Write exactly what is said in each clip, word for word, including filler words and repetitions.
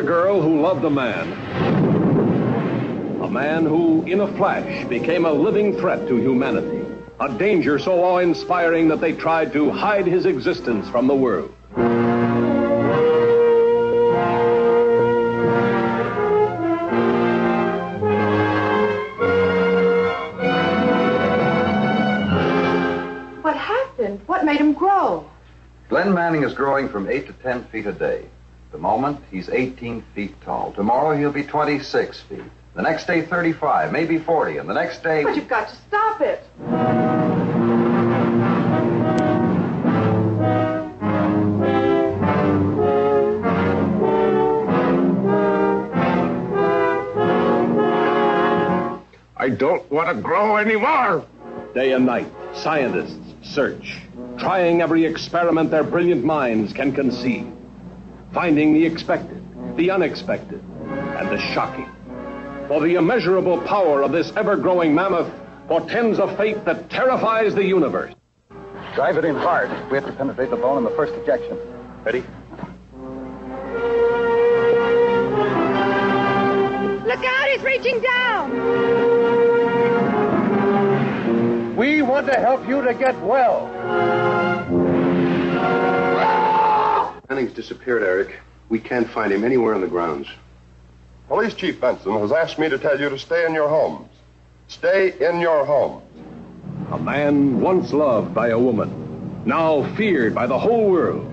a girl who loved a man. A man who, in a flash, became a living threat to humanity. A danger so awe-inspiring that they tried to hide his existence from the world. What happened? What made him grow? Glenn Manning is growing from eight to ten feet a day. At the moment, he's eighteen feet tall. Tomorrow, he'll be twenty-six feet. The next day, thirty-five, maybe forty, and the next day... But you've got to stop it. I don't want to grow anymore. Day and night, scientists search, trying every experiment their brilliant minds can conceive, finding the expected, the unexpected, and the shocking. For the immeasurable power of this ever-growing mammoth portends a fate that terrifies the universe. Drive it in hard. We have to penetrate the bone in the first ejection. Ready? Look out, he's reaching down! We want to help you to get well. Manning's disappeared, Eric. We can't find him anywhere on the grounds. Police Chief Benson has asked me to tell you to stay in your homes. Stay in your homes. A man once loved by a woman, now feared by the whole world.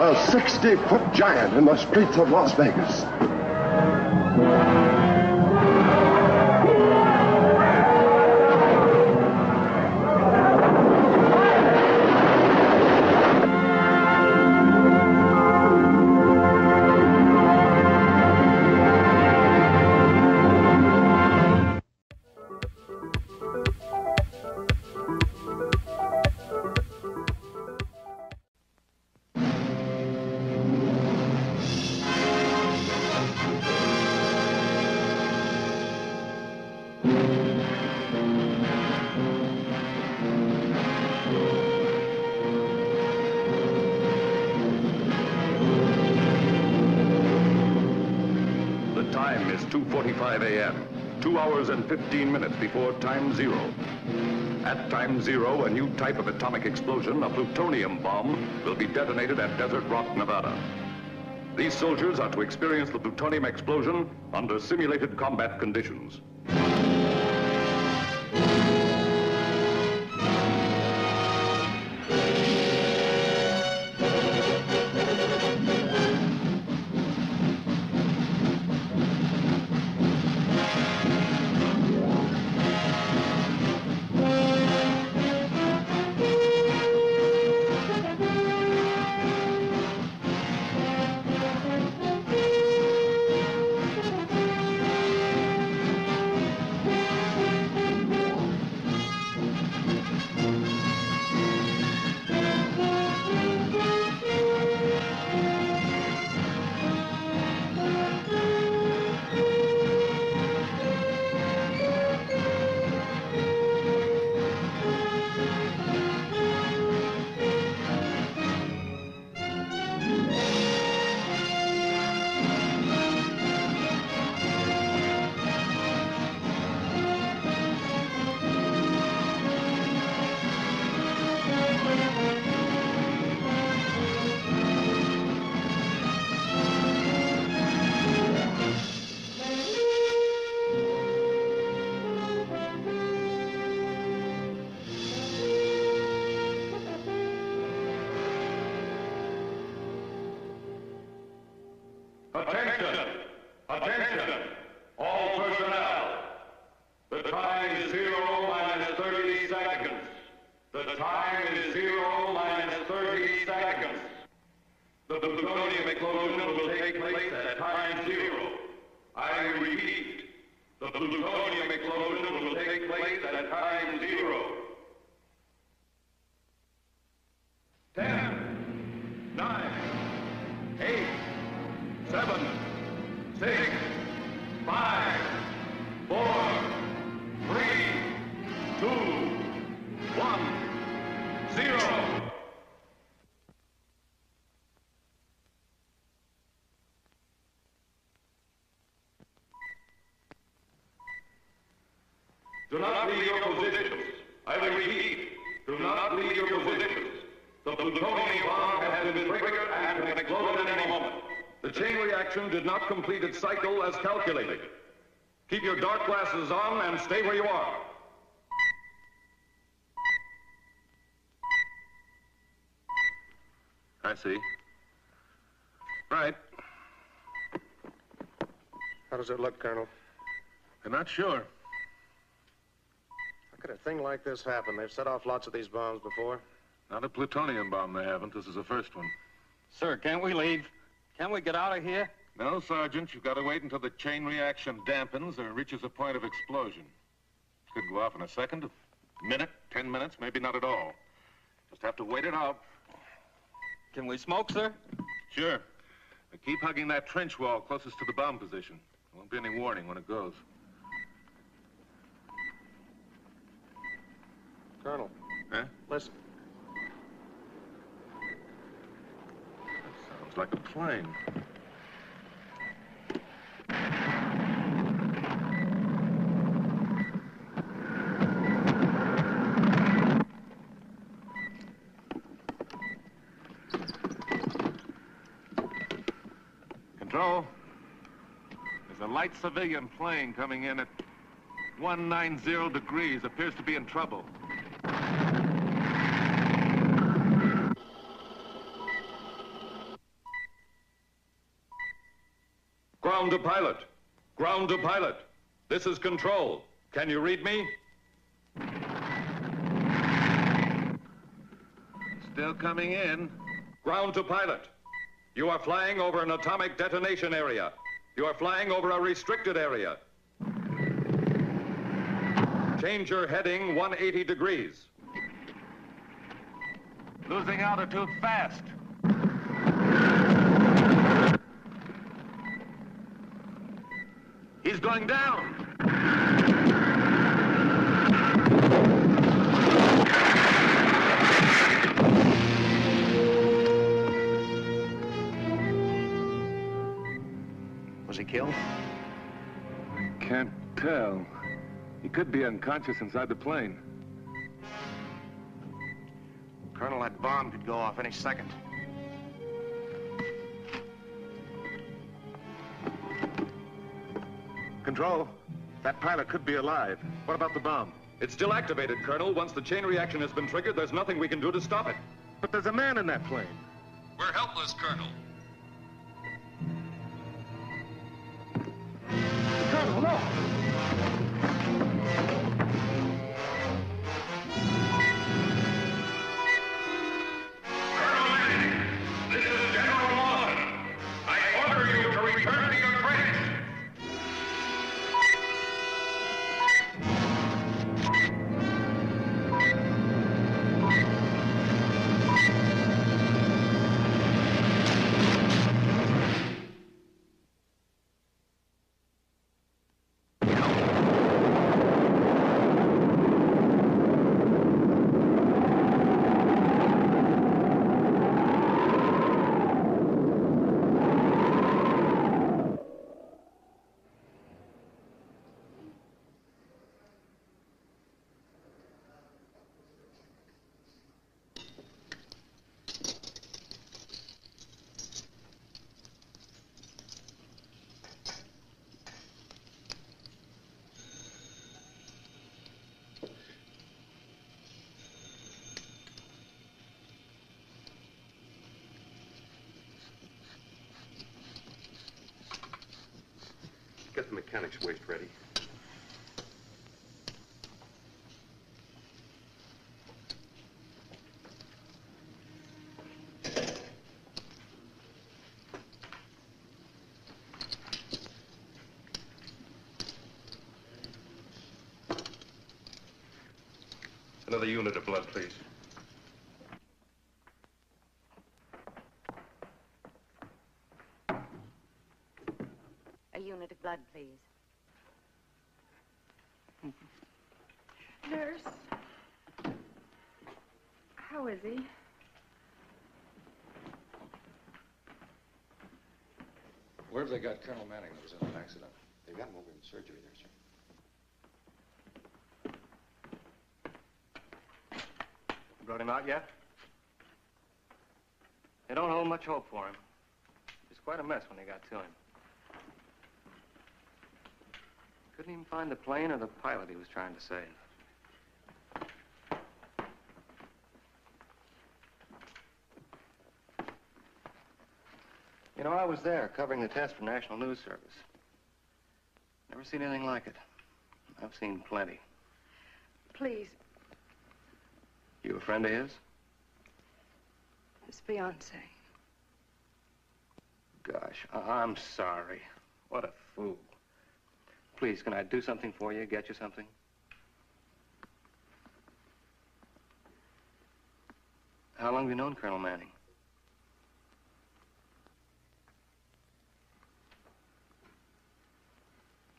A sixty-foot giant in the streets of Las Vegas. fifteen minutes before time zero. At time zero, a new type of atomic explosion, a plutonium bomb, will be detonated at Desert Rock, Nevada. These soldiers are to experience the plutonium explosion under simulated combat conditions. Do not leave your positions. I repeat, do not leave your positions. The plutonium bomb has been triggered and can explode at any moment. The chain reaction did not complete its cycle as calculated. Keep your dark glasses on and stay where you are. I see. Right. How does it look, Colonel? I'm not sure. How could a thing like this happen? They've set off lots of these bombs before. Not a plutonium bomb they haven't. This is the first one. Sir, can't we leave? Can we get out of here? No, Sergeant. You've got to wait until the chain reaction dampens or reaches a point of explosion. Could go off in a second, a minute, ten minutes, maybe not at all. Just have to wait it out. Can we smoke, sir? Sure. Now keep hugging that trench wall closest to the bomb position. There won't be any warning when it goes. Colonel. Huh? Listen. That sounds like a plane. Control. There's a light civilian plane coming in at one ninety degrees. Appears to be in trouble. Ground to pilot. Ground to pilot. This is control. Can you read me? Still coming in. Ground to pilot. You are flying over an atomic detonation area. You are flying over a restricted area. Change your heading one eighty degrees. Losing altitude fast. He's going down. Killed? I can't tell. He could be unconscious inside the plane. Colonel, that bomb could go off any second. Control, that pilot could be alive. What about the bomb? It's still activated, Colonel. Once the chain reaction has been triggered, there's nothing we can do to stop it. But there's a man in that plane. We're helpless, Colonel. Colonel, no! Colonel Manning, this is General Lawson. I order you to return to your Get the mechanic's waist ready. Another unit of blood, please. Blood, please. Mm-hmm. Nurse, how is he? Wherever they got Colonel Manning that was in an accident, they got him over in surgery there, sir. You brought him out yet? They don't hold much hope for him. It's quite a mess when they got to him. Couldn't even find the plane or the pilot he was trying to save. You know, I was there covering the test for National News Service. Never seen anything like it. I've seen plenty. Please. You a friend of his? His fiancée. Gosh, I I'm sorry. What a fool. Please, can I do something for you, get you something? How long have you known Colonel Manning?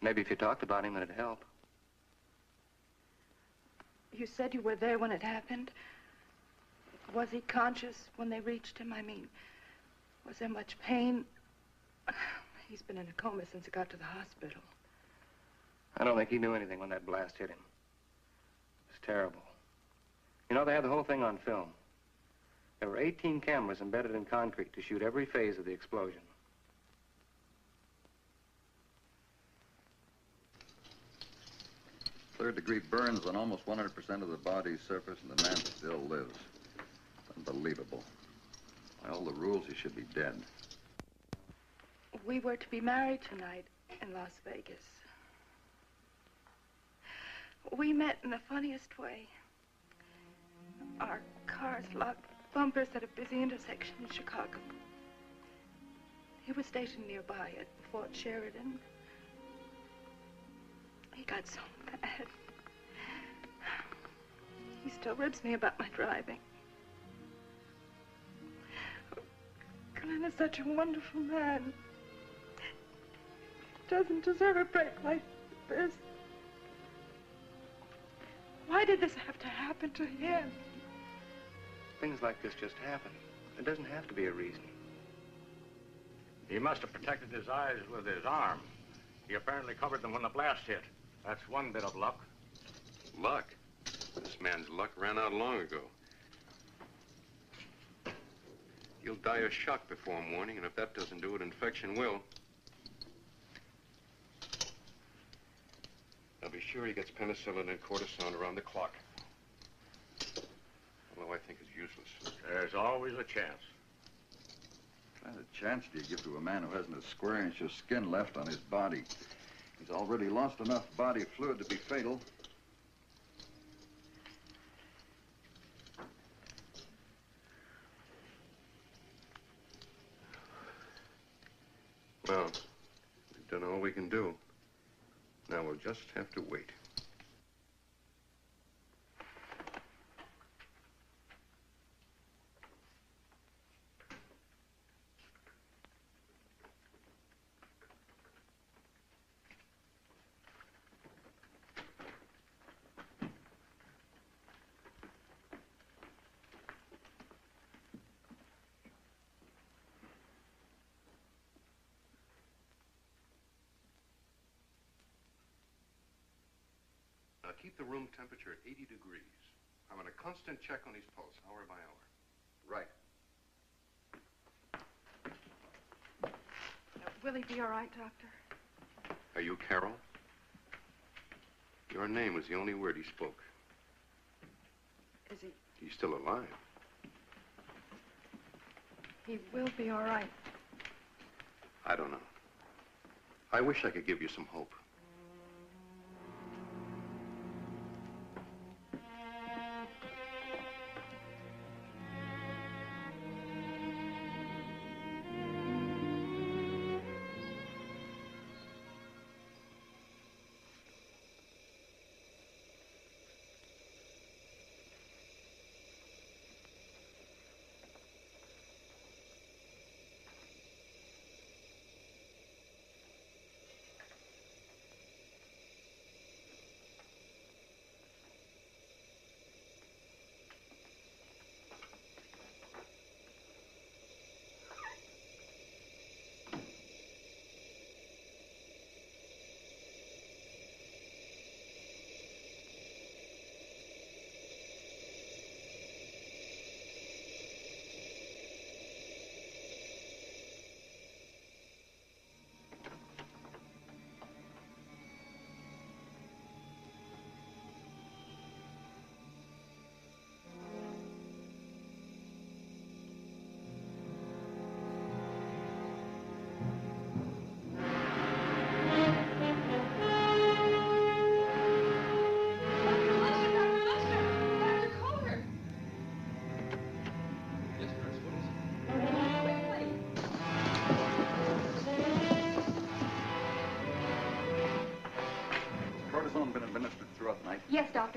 Maybe if you talked about him, it'd help. You said you were there when it happened. Was he conscious when they reached him? I mean, was there much pain? He's been in a coma since he got to the hospital. I don't think he knew anything when that blast hit him. It was terrible. You know, they had the whole thing on film. There were eighteen cameras embedded in concrete to shoot every phase of the explosion. Third-degree burns on almost one hundred percent of the body's surface, and the man still lives. It's unbelievable. By all the rules, he should be dead. We were to be married tonight in Las Vegas. We met in the funniest way. Our cars locked bumpers at a busy intersection in Chicago. He was stationed nearby at Fort Sheridan. He got so mad. He still ribs me about my driving. Glenn is such a wonderful man. He doesn't deserve a break like this. Why did this have to happen to him? Things like this just happen. There doesn't have to be a reason. He must have protected his eyes with his arm. He apparently covered them when the blast hit. That's one bit of luck. Luck? This man's luck ran out long ago. He'll die of shock before morning, and if that doesn't do it, infection will. I'll be sure he gets penicillin and cortisone around the clock. Although I think it's useless. There's always a chance. What kind of chance do you give to a man who hasn't a square inch of skin left on his body? He's already lost enough body fluid to be fatal. Well, we've done all we can do. Now we'll just have to wait. Keep the room temperature at eighty degrees. I want a constant check on his pulse, hour by hour. Right. Uh, will he be all right, Doctor? Are you Carol? Your name was the only word he spoke. Is he? He's still alive. He will be all right. I don't know. I wish I could give you some hope.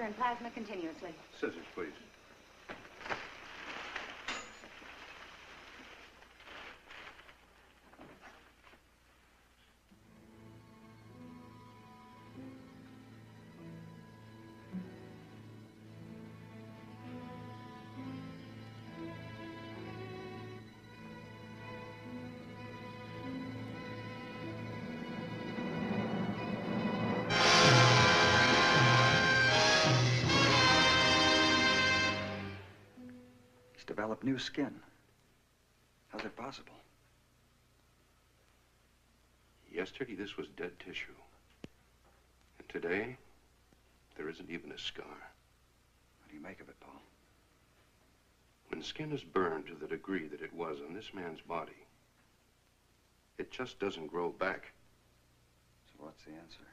vector and plasma continuously. Scissors, please. Develop new skin. How's it possible? Yesterday, this was dead tissue. And today, there isn't even a scar. What do you make of it, Paul? When skin is burned to the degree that it was on this man's body, it just doesn't grow back. So what's the answer?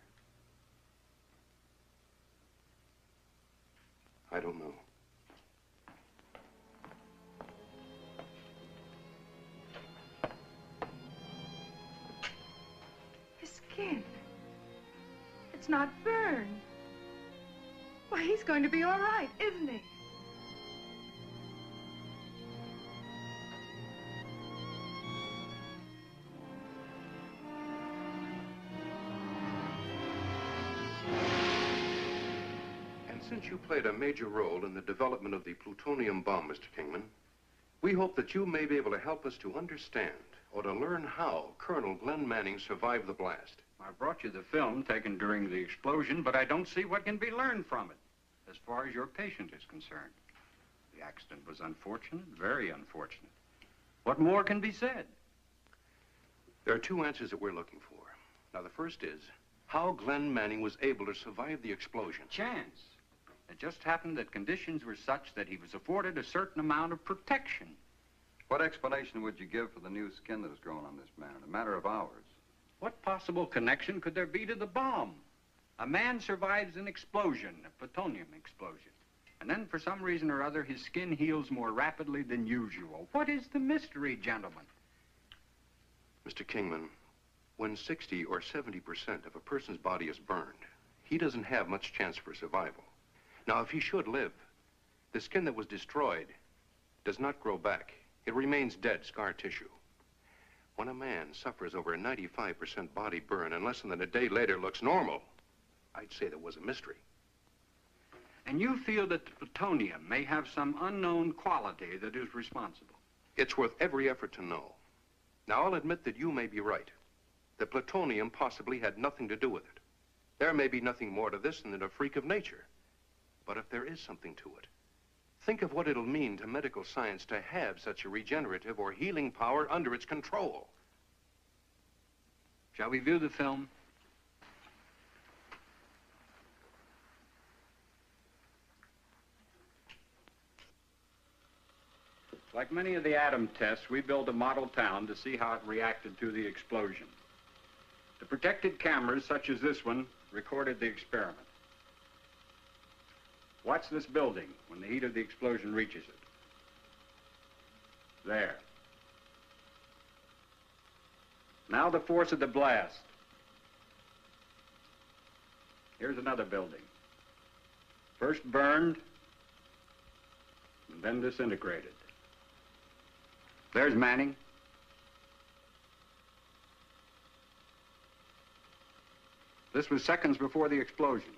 I don't know. It's not burned. Why, he's going to be all right, isn't he? And since you played a major role in the development of the plutonium bomb, Mister Kingman, we hope that you may be able to help us to understand or to learn how Colonel Glenn Manning survived the blast. I brought you the film taken during the explosion, but I don't see what can be learned from it, as far as your patient is concerned. The accident was unfortunate, very unfortunate. What more can be said? There are two answers that we're looking for. Now, the first is how Glenn Manning was able to survive the explosion. Chance. It just happened that conditions were such that he was afforded a certain amount of protection. What explanation would you give for the new skin that has grown on this man in a matter of hours? What possible connection could there be to the bomb? A man survives an explosion, a plutonium explosion, and then for some reason or other, his skin heals more rapidly than usual. What is the mystery, gentlemen? Mister Kingman, when sixty or seventy percent of a person's body is burned, he doesn't have much chance for survival. Now, if he should live, the skin that was destroyed does not grow back. It remains dead scar tissue. When a man suffers over a ninety-five percent body burn and less than a day later looks normal, I'd say there was a mystery. And you feel that the plutonium may have some unknown quality that is responsible? It's worth every effort to know. Now, I'll admit that you may be right. The plutonium possibly had nothing to do with it. There may be nothing more to this than a freak of nature. But if there is something to it, think of what it'll mean to medical science to have such a regenerative or healing power under its control. Shall we view the film? Like many of the atom tests, we built a model town to see how it reacted to the explosion. The protected cameras, such as this one, recorded the experiment. Watch this building when the heat of the explosion reaches it. There. Now the force of the blast. Here's another building. First burned, and then disintegrated. There's Manning. This was seconds before the explosion.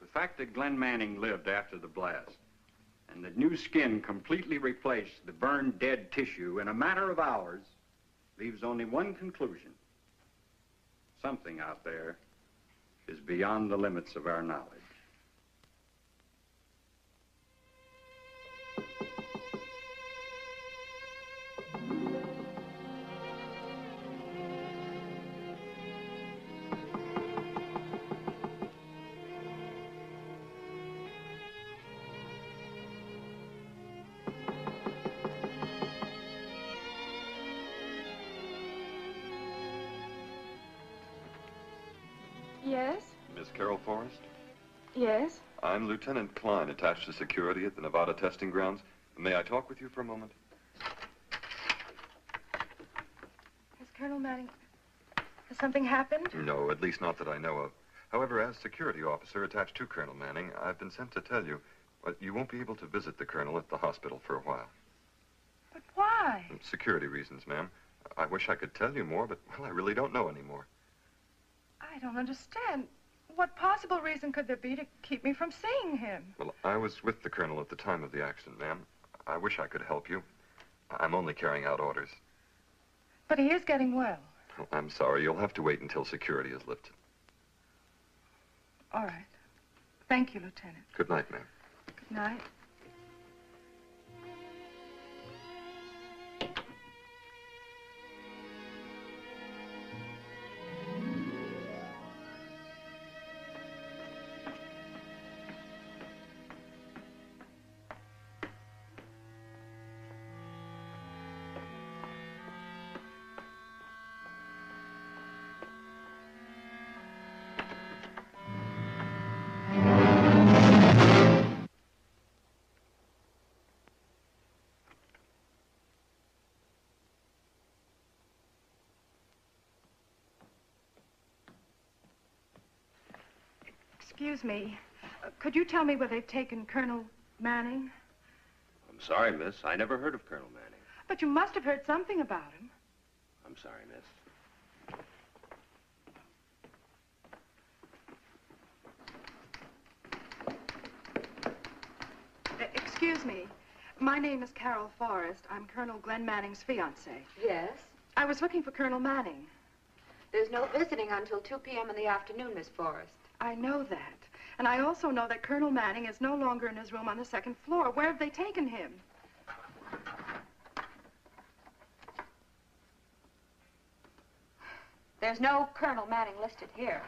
The fact that Glenn Manning lived after the blast and that new skin completely replaced the burned dead tissue in a matter of hours leaves only one conclusion. Something out there is beyond the limits of our knowledge. I'm Lieutenant Klein, attached to security at the Nevada testing grounds. May I talk with you for a moment? Has Colonel Manning... has something happened? No, at least not that I know of. However, as security officer attached to Colonel Manning, I've been sent to tell you, but you won't be able to visit the Colonel at the hospital for a while. But why? Security reasons, ma'am. I wish I could tell you more, but, well, I really don't know anymore. I don't understand. What possible reason could there be to keep me from seeing him? Well, I was with the Colonel at the time of the accident, ma'am. I wish I could help you. I'm only carrying out orders. But he is getting well. Oh, I'm sorry. You'll have to wait until security is lifted. All right. Thank you, Lieutenant. Good night, ma'am. Good night. Excuse me. Uh, could you tell me where they've taken Colonel Manning? I'm sorry, miss. I never heard of Colonel Manning. But you must have heard something about him. I'm sorry, miss. Uh, excuse me. My name is Carol Forrest. I'm Colonel Glenn Manning's fiancée. Yes? I was looking for Colonel Manning. There's no visiting until two P M in the afternoon, Miss Forrest. I know that. And I also know that Colonel Manning is no longer in his room on the second floor. Where have they taken him? There's no Colonel Manning listed here.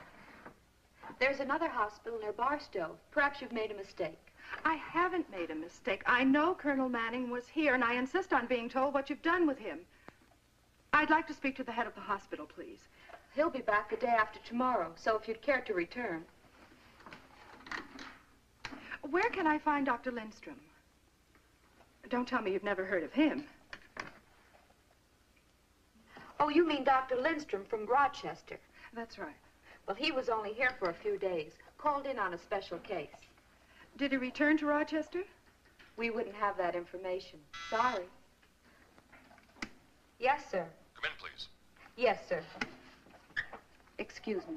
There's another hospital near Barstow. Perhaps you've made a mistake. I haven't made a mistake. I know Colonel Manning was here, and I insist on being told what you've done with him. I'd like to speak to the head of the hospital, please. He'll be back the day after tomorrow, so if you'd care to return. Where can I find Doctor Lindstrom? Don't tell me you've never heard of him. Oh, you mean Doctor Lindstrom from Rochester? That's right. Well, he was only here for a few days, called in on a special case. Did he return to Rochester? We wouldn't have that information. Sorry. Yes, sir. Come in, please. Yes, sir. Excuse me.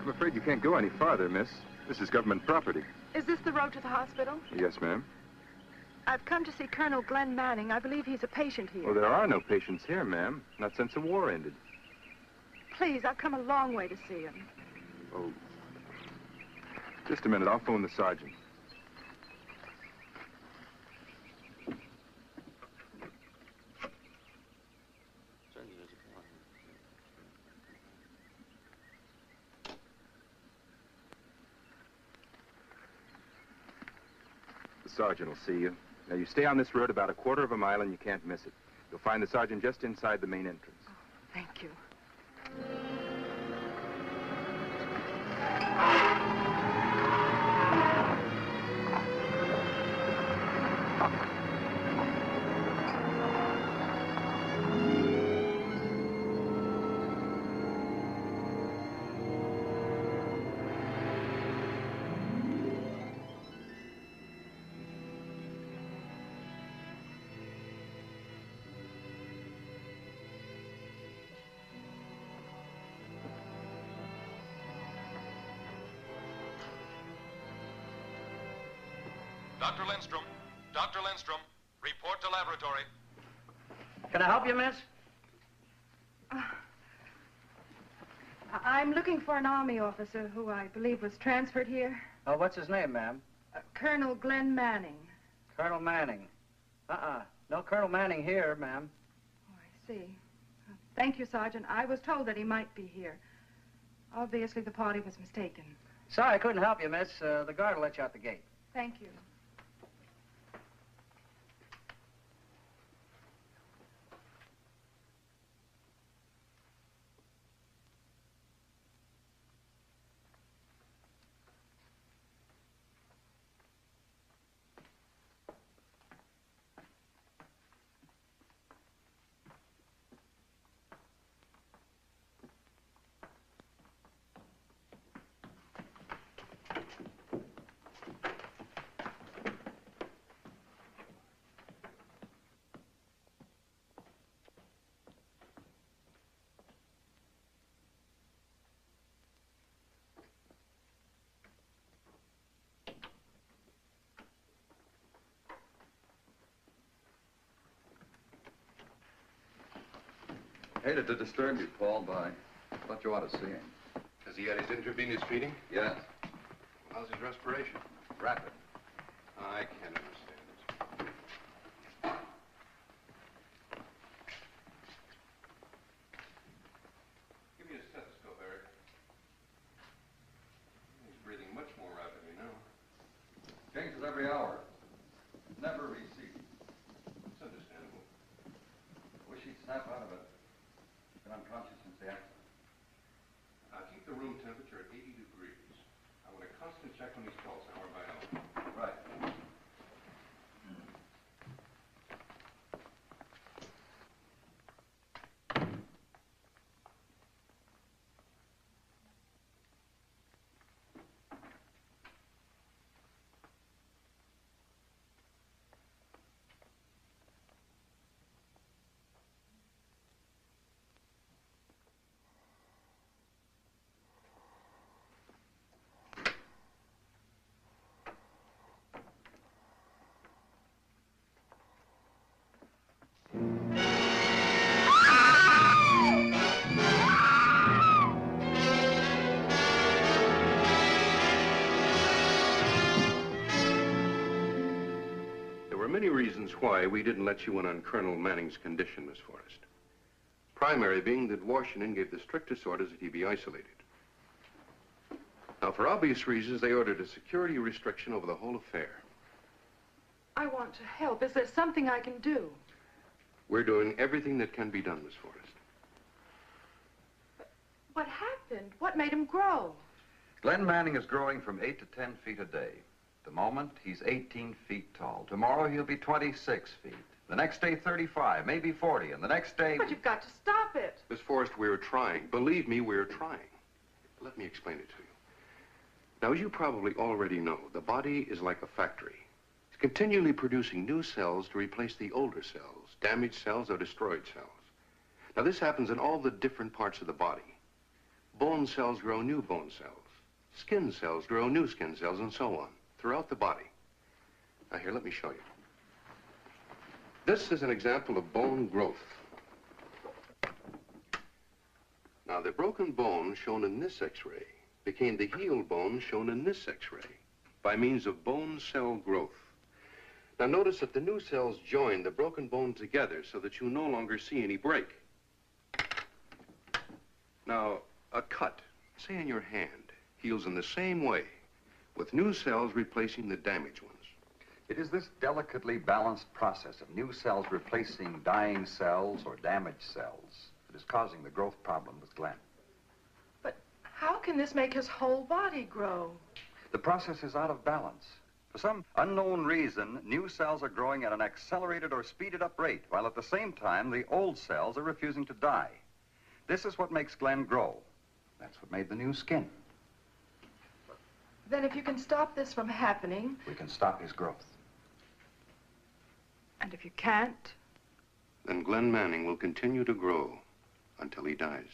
I'm afraid you can't go any farther, miss. This is government property. Is this the road to the hospital? Yes, ma'am. I've come to see Colonel Glenn Manning. I believe he's a patient here. Well, there are no patients here, ma'am. Not since the war ended. Please, I've come a long way to see him. Oh. Just a minute. I'll phone the sergeant. Sergeant will see you. Now, you stay on this road about a quarter of a mile and you can't miss it. You'll find the sergeant just inside the main entrance. Oh, thank you. Doctor Lindstrom, Doctor Lindstrom, report to laboratory. Can I help you, miss? Uh, I'm looking for an Army officer who I believe was transferred here. Oh, what's his name, ma'am? Uh, Colonel Glenn Manning. Colonel Manning. Uh-uh. No Colonel Manning here, ma'am. Oh, I see. Thank you, Sergeant. I was told that he might be here. Obviously, the party was mistaken. Sorry I couldn't help you, miss. Uh, the guard will let you out the gate. Thank you. Hated to disturb you, Paul, but I thought you ought to see him. Has he had his intravenous feeding? Yes. Well, how's his respiration? Rapid. I can't understand it. Give me a stethoscope, Eric. He's breathing much more rapidly now. Changes every hour. Never recedes. It's understandable. I wish he'd snap out of it. Been unconscious since the accident. I'll keep the room temperature at eighty degrees. I want a constant check on his pulse hour by hour. Right. Why we didn't let you in on Colonel Manning's condition, Miss Forrest. Primary being that Washington gave the strictest orders that he be isolated. Now, for obvious reasons, they ordered a security restriction over the whole affair. I want to help. Is there something I can do? We're doing everything that can be done, Miss Forrest. But what happened? What made him grow? Glenn Manning is growing from eight to ten feet a day. The moment, he's eighteen feet tall. Tomorrow, he'll be twenty-six feet. The next day, thirty-five, maybe forty, and the next day... But you've got to stop it. Miss Forrest, we're trying. Believe me, we're trying. Let me explain it to you. Now, as you probably already know, the body is like a factory. It's continually producing new cells to replace the older cells, damaged cells or destroyed cells. Now, this happens in all the different parts of the body. Bone cells grow new bone cells. Skin cells grow new skin cells, and so on. Throughout the body. Now here, let me show you. This is an example of bone growth. Now the broken bone shown in this X-ray became the healed bone shown in this X-ray by means of bone cell growth. Now notice that the new cells join the broken bone together so that you no longer see any break. Now a cut, say in your hand, heals in the same way, with new cells replacing the damaged ones. It is this delicately balanced process of new cells replacing dying cells or damaged cells that is causing the growth problem with Glenn. But how can this make his whole body grow? The process is out of balance. For some unknown reason, new cells are growing at an accelerated or speeded up rate, while at the same time, the old cells are refusing to die. This is what makes Glenn grow. That's what made the new skin. Then if you can stop this from happening... We can stop his growth. And if you can't? Then Glenn Manning will continue to grow until he dies.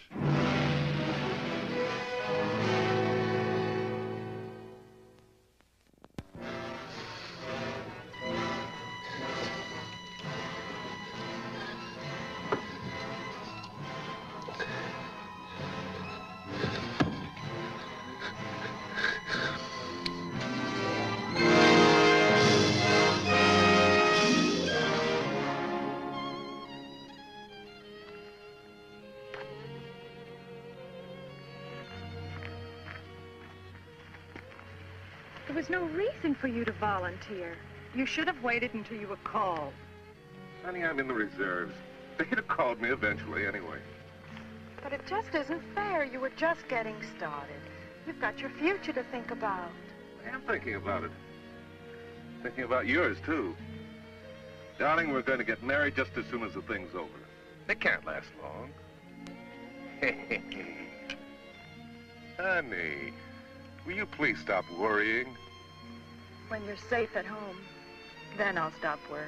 There was no reason for you to volunteer. You should have waited until you were called. Honey, I'm in the reserves. They'd have called me eventually anyway. But it just isn't fair. You were just getting started. You've got your future to think about. I am thinking about it. Thinking about yours, too. Darling, we're going to get married just as soon as the thing's over. It can't last long. Honey, will you please stop worrying? When you're safe at home, then I'll stop worrying.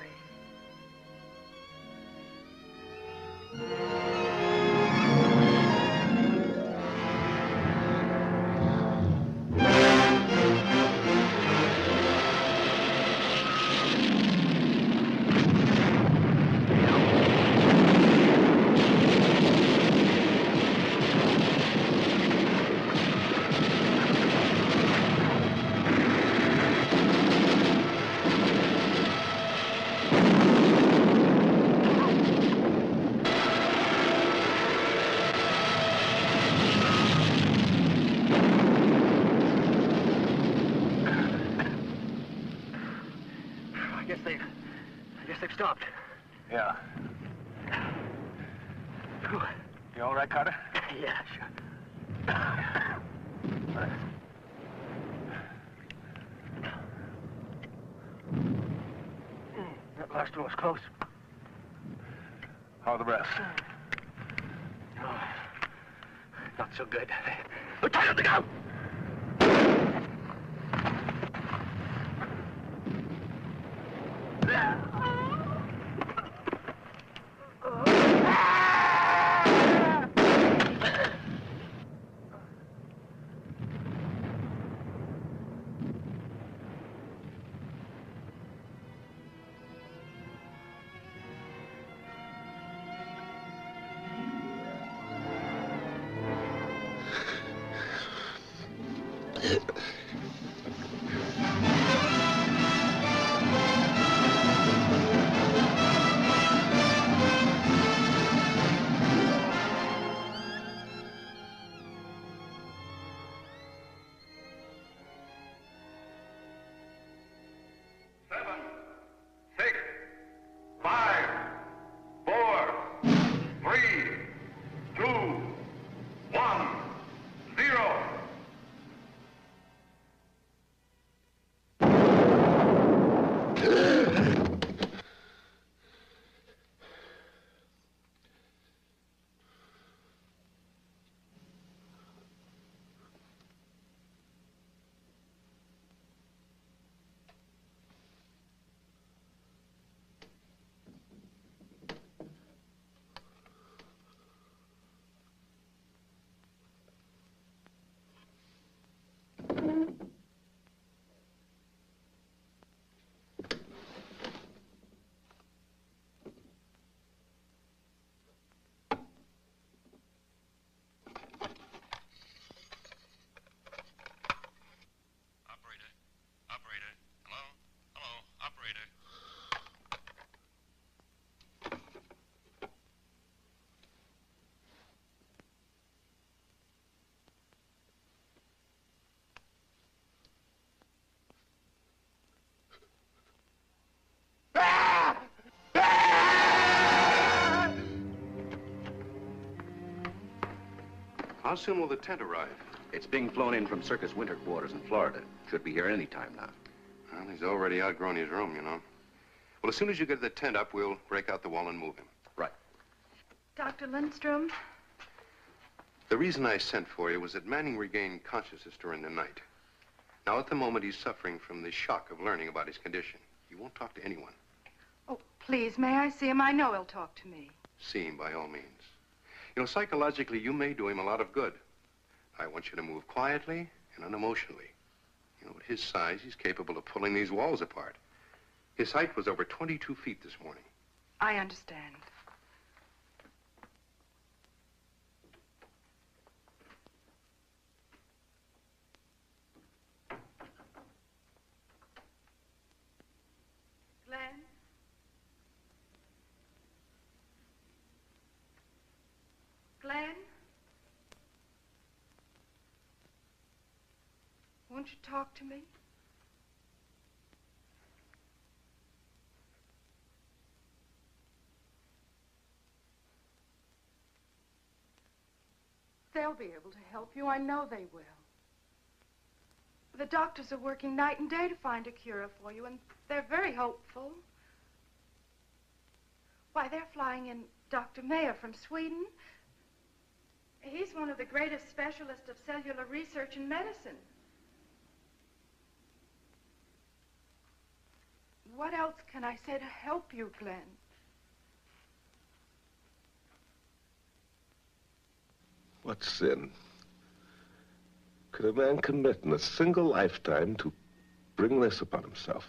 How soon will the tent arrive? It's being flown in from Circus Winter Quarters in Florida. Should be here any time now. Well, he's already outgrown his room, you know. Well, as soon as you get the tent up, we'll break out the wall and move him. Right. Doctor Lindstrom? The reason I sent for you was that Manning regained consciousness during the night. Now, at the moment, he's suffering from the shock of learning about his condition. He won't talk to anyone. Oh, please, may I see him? I know he'll talk to me. See him, by all means. You know, psychologically, you may do him a lot of good. I want you to move quietly and unemotionally. You know, at his size, he's capable of pulling these walls apart. His height was over twenty-two feet this morning. I understand. Glenn? Glenn? Won't you talk to me? They'll be able to help you. I know they will. The doctors are working night and day to find a cure for you, and they're very hopeful. Why, they're flying in Doctor Mayer from Sweden. He's one of the greatest specialists of cellular research and medicine. What else can I say to help you, Glenn? What sin could a man commit in a single lifetime to bring this upon himself?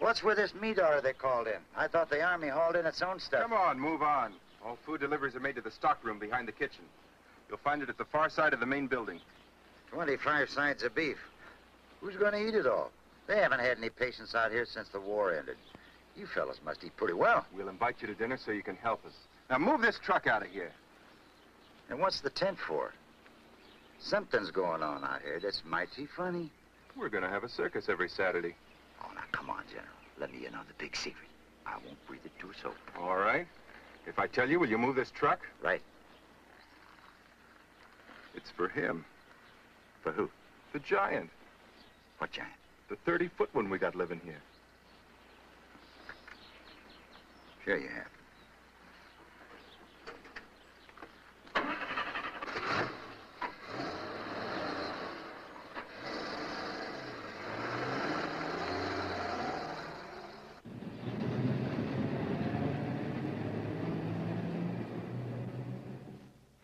What's with this meat order they called in? I thought the Army hauled in its own stuff. Come on, move on. All food deliveries are made to the stockroom behind the kitchen. You'll find it at the far side of the main building. twenty-five sides of beef. Who's going to eat it all? They haven't had any patients out here since the war ended. You fellas must eat pretty well. We'll invite you to dinner so you can help us. Now move this truck out of here. And what's the tent for? Something's going on out here that's mighty funny. We're going to have a circus every Saturday. Oh, now, come on, General. Let me in on the big secret. I won't breathe it to a soul. All right. If I tell you, will you move this truck? Right. It's for him. For who? The giant. What giant? The thirty-foot one we got living here. Sure you have.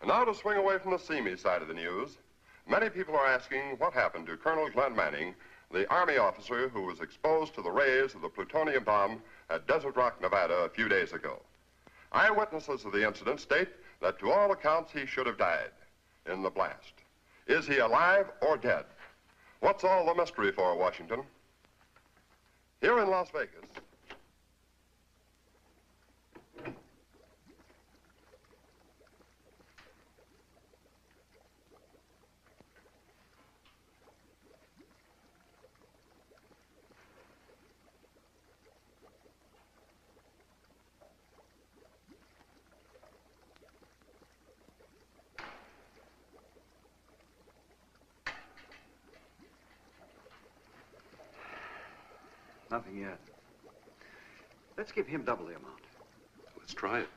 Now to swing away from the seamy side of the news, many people are asking what happened to Colonel Glenn Manning, the Army officer who was exposed to the rays of the plutonium bomb at Desert Rock, Nevada a few days ago. Eyewitnesses of the incident state that to all accounts he should have died in the blast. Is he alive or dead? What's all the mystery for, Washington? Here in Las Vegas, nothing yet. Let's give him double the amount. Let's try it.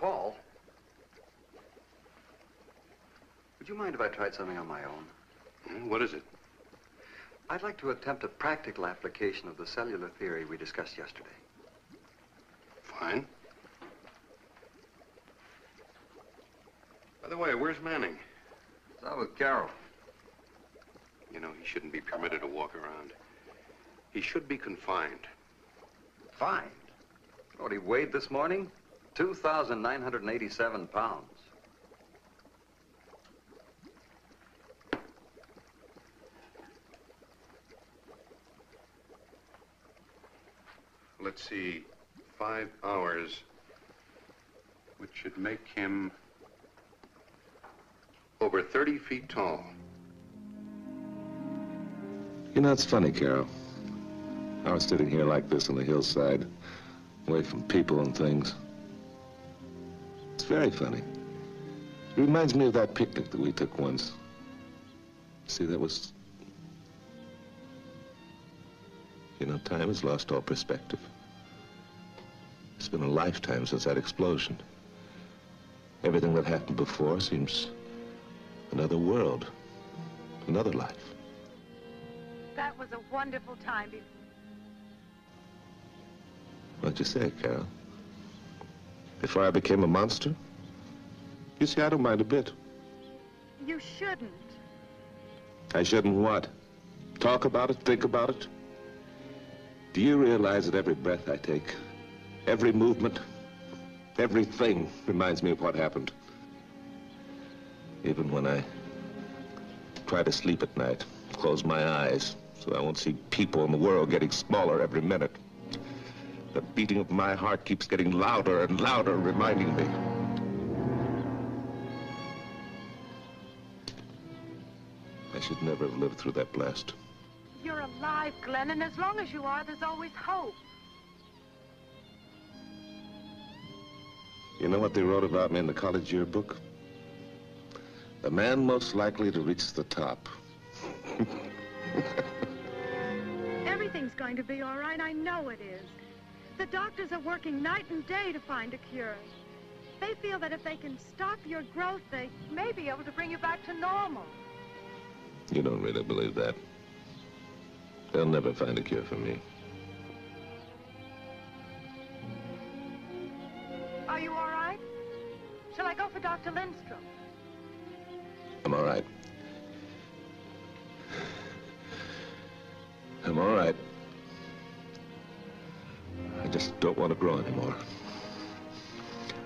Paul, would you mind if I tried something on my own? What is it? I'd like to attempt a practical application of the cellular theory we discussed yesterday. Fine. By the way, where's Manning? He's out with Carol. You know, he shouldn't be permitted to walk around. He should be confined. Confined? What, he weighed this morning? two thousand nine hundred eighty-seven pounds. Let's see, five hours, which should make him over thirty feet tall. You know, it's funny, Carol. I was sitting here like this on the hillside, away from people and things. It's very funny. It reminds me of that picnic that we took once. See, that was You know, time has lost all perspective. It's been a lifetime since that explosion. Everything that happened before seems another world, another life. That was a wonderful time. What'd you say, Carol? Before I became a monster? You see, I don't mind a bit. You shouldn't. I shouldn't what? Talk about it, think about it? Do you realize that every breath I take, every movement, everything reminds me of what happened? Even when I try to sleep at night, close my eyes so I won't see people in the world getting smaller every minute. The beating of my heart keeps getting louder and louder, reminding me. I should never have lived through that blast. You're alive, Glenn, and as long as you are, there's always hope. You know what they wrote about me in the college yearbook? The man most likely to reach the top. Everything's going to be all right, I know it is. The doctors are working night and day to find a cure. They feel that if they can stop your growth, they may be able to bring you back to normal. You don't really believe that. They'll never find a cure for me. Are you all right? Shall I go for Doctor Lindstrom? I'm all right. I'm all right. I just don't want to grow anymore.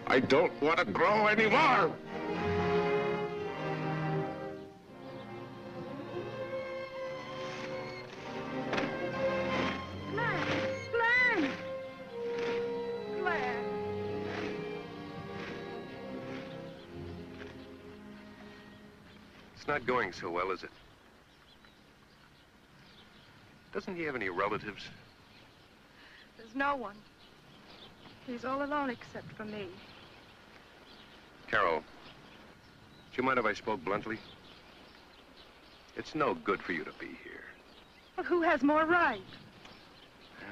I don't want to grow anymore! Not going so well, is it? Doesn't he have any relatives? There's no one. He's all alone except for me. Carol, do you mind if I spoke bluntly? It's no good for you to be here. But who has more right?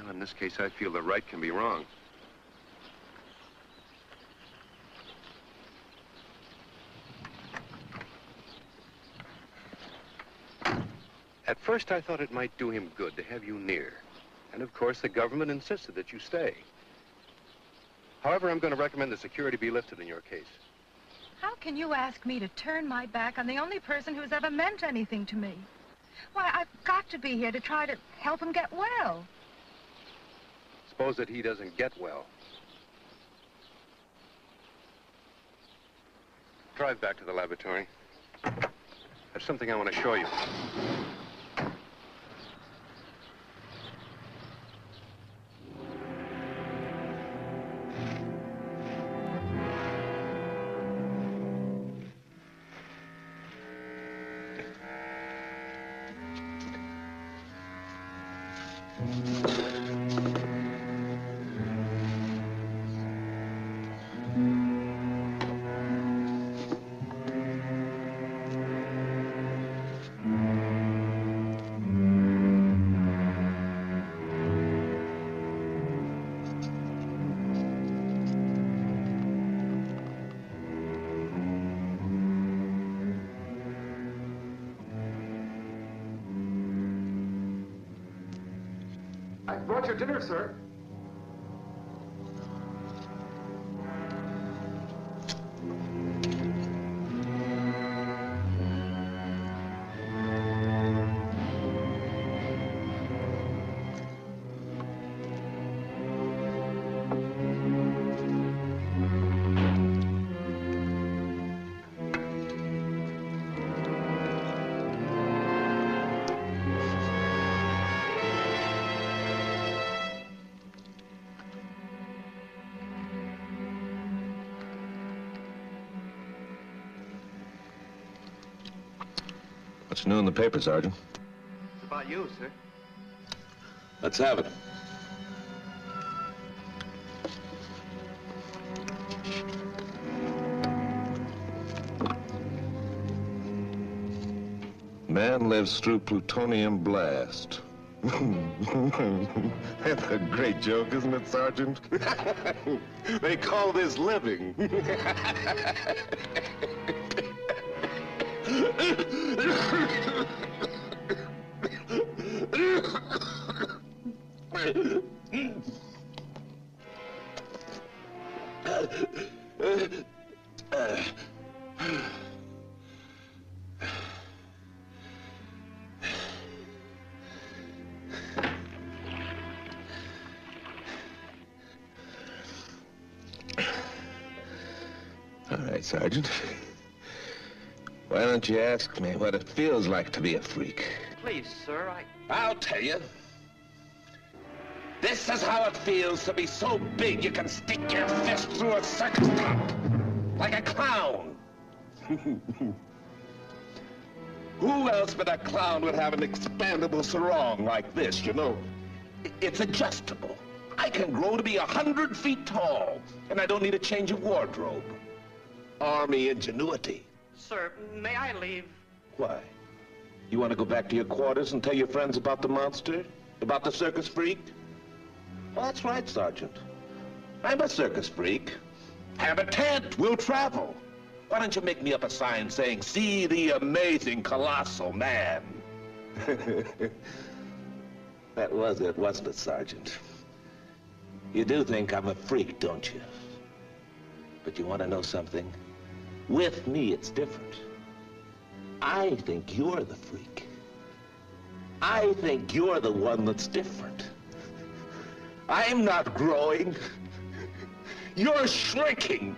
Well, in this case, I feel that right can be wrong. At first, I thought it might do him good to have you near. And of course, the government insisted that you stay. However, I'm going to recommend the security be lifted in your case. How can you ask me to turn my back on the only person who's ever meant anything to me? Why, I've got to be here to try to help him get well. Suppose that he doesn't get well. Drive back to the laboratory. There's something I want to show you. Brought your dinner, sir. What's new in the paper, Sergeant? It's about you, sir. Let's have it. Man lives through plutonium blast. That's a great joke, isn't it, Sergeant? They call this living. Sergeant, why don't you ask me what it feels like to be a freak? Please, sir, I... I'll tell you. This is how it feels to be so big you can stick your fist through a circus top, like a clown. Who else but a clown would have an expandable sarong like this, you know? It's adjustable. I can grow to be a hundred feet tall, and I don't need a change of wardrobe. Army ingenuity. Sir, may I leave? Why? You want to go back to your quarters and tell your friends about the monster? About the circus freak? Well, that's right, Sergeant. I'm a circus freak. Have a tent. We'll travel. Why don't you make me up a sign saying, "See the amazing colossal man"? That was it, wasn't it, Sergeant? You do think I'm a freak, don't you? But you want to know something? With me, it's different. I think you're the freak. I think you're the one that's different. I'm not growing. You're shrinking.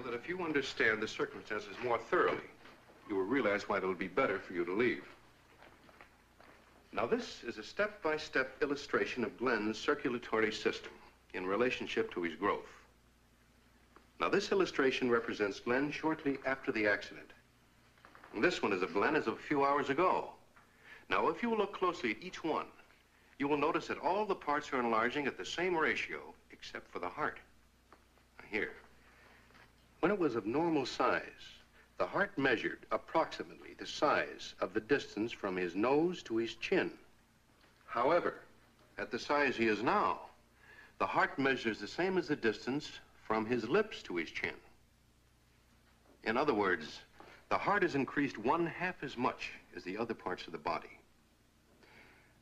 That if you understand the circumstances more thoroughly, you will realize why it will be better for you to leave. Now, this is a step-by-step illustration of Glenn's circulatory system in relationship to his growth. Now, this illustration represents Glenn shortly after the accident. And this one is of Glenn as of a few hours ago. Now, if you look closely at each one, you will notice that all the parts are enlarging at the same ratio, except for the heart. Here. When it was of normal size, the heart measured approximately the size of the distance from his nose to his chin. However, at the size he is now, the heart measures the same as the distance from his lips to his chin. In other words, the heart has increased one half as much as the other parts of the body.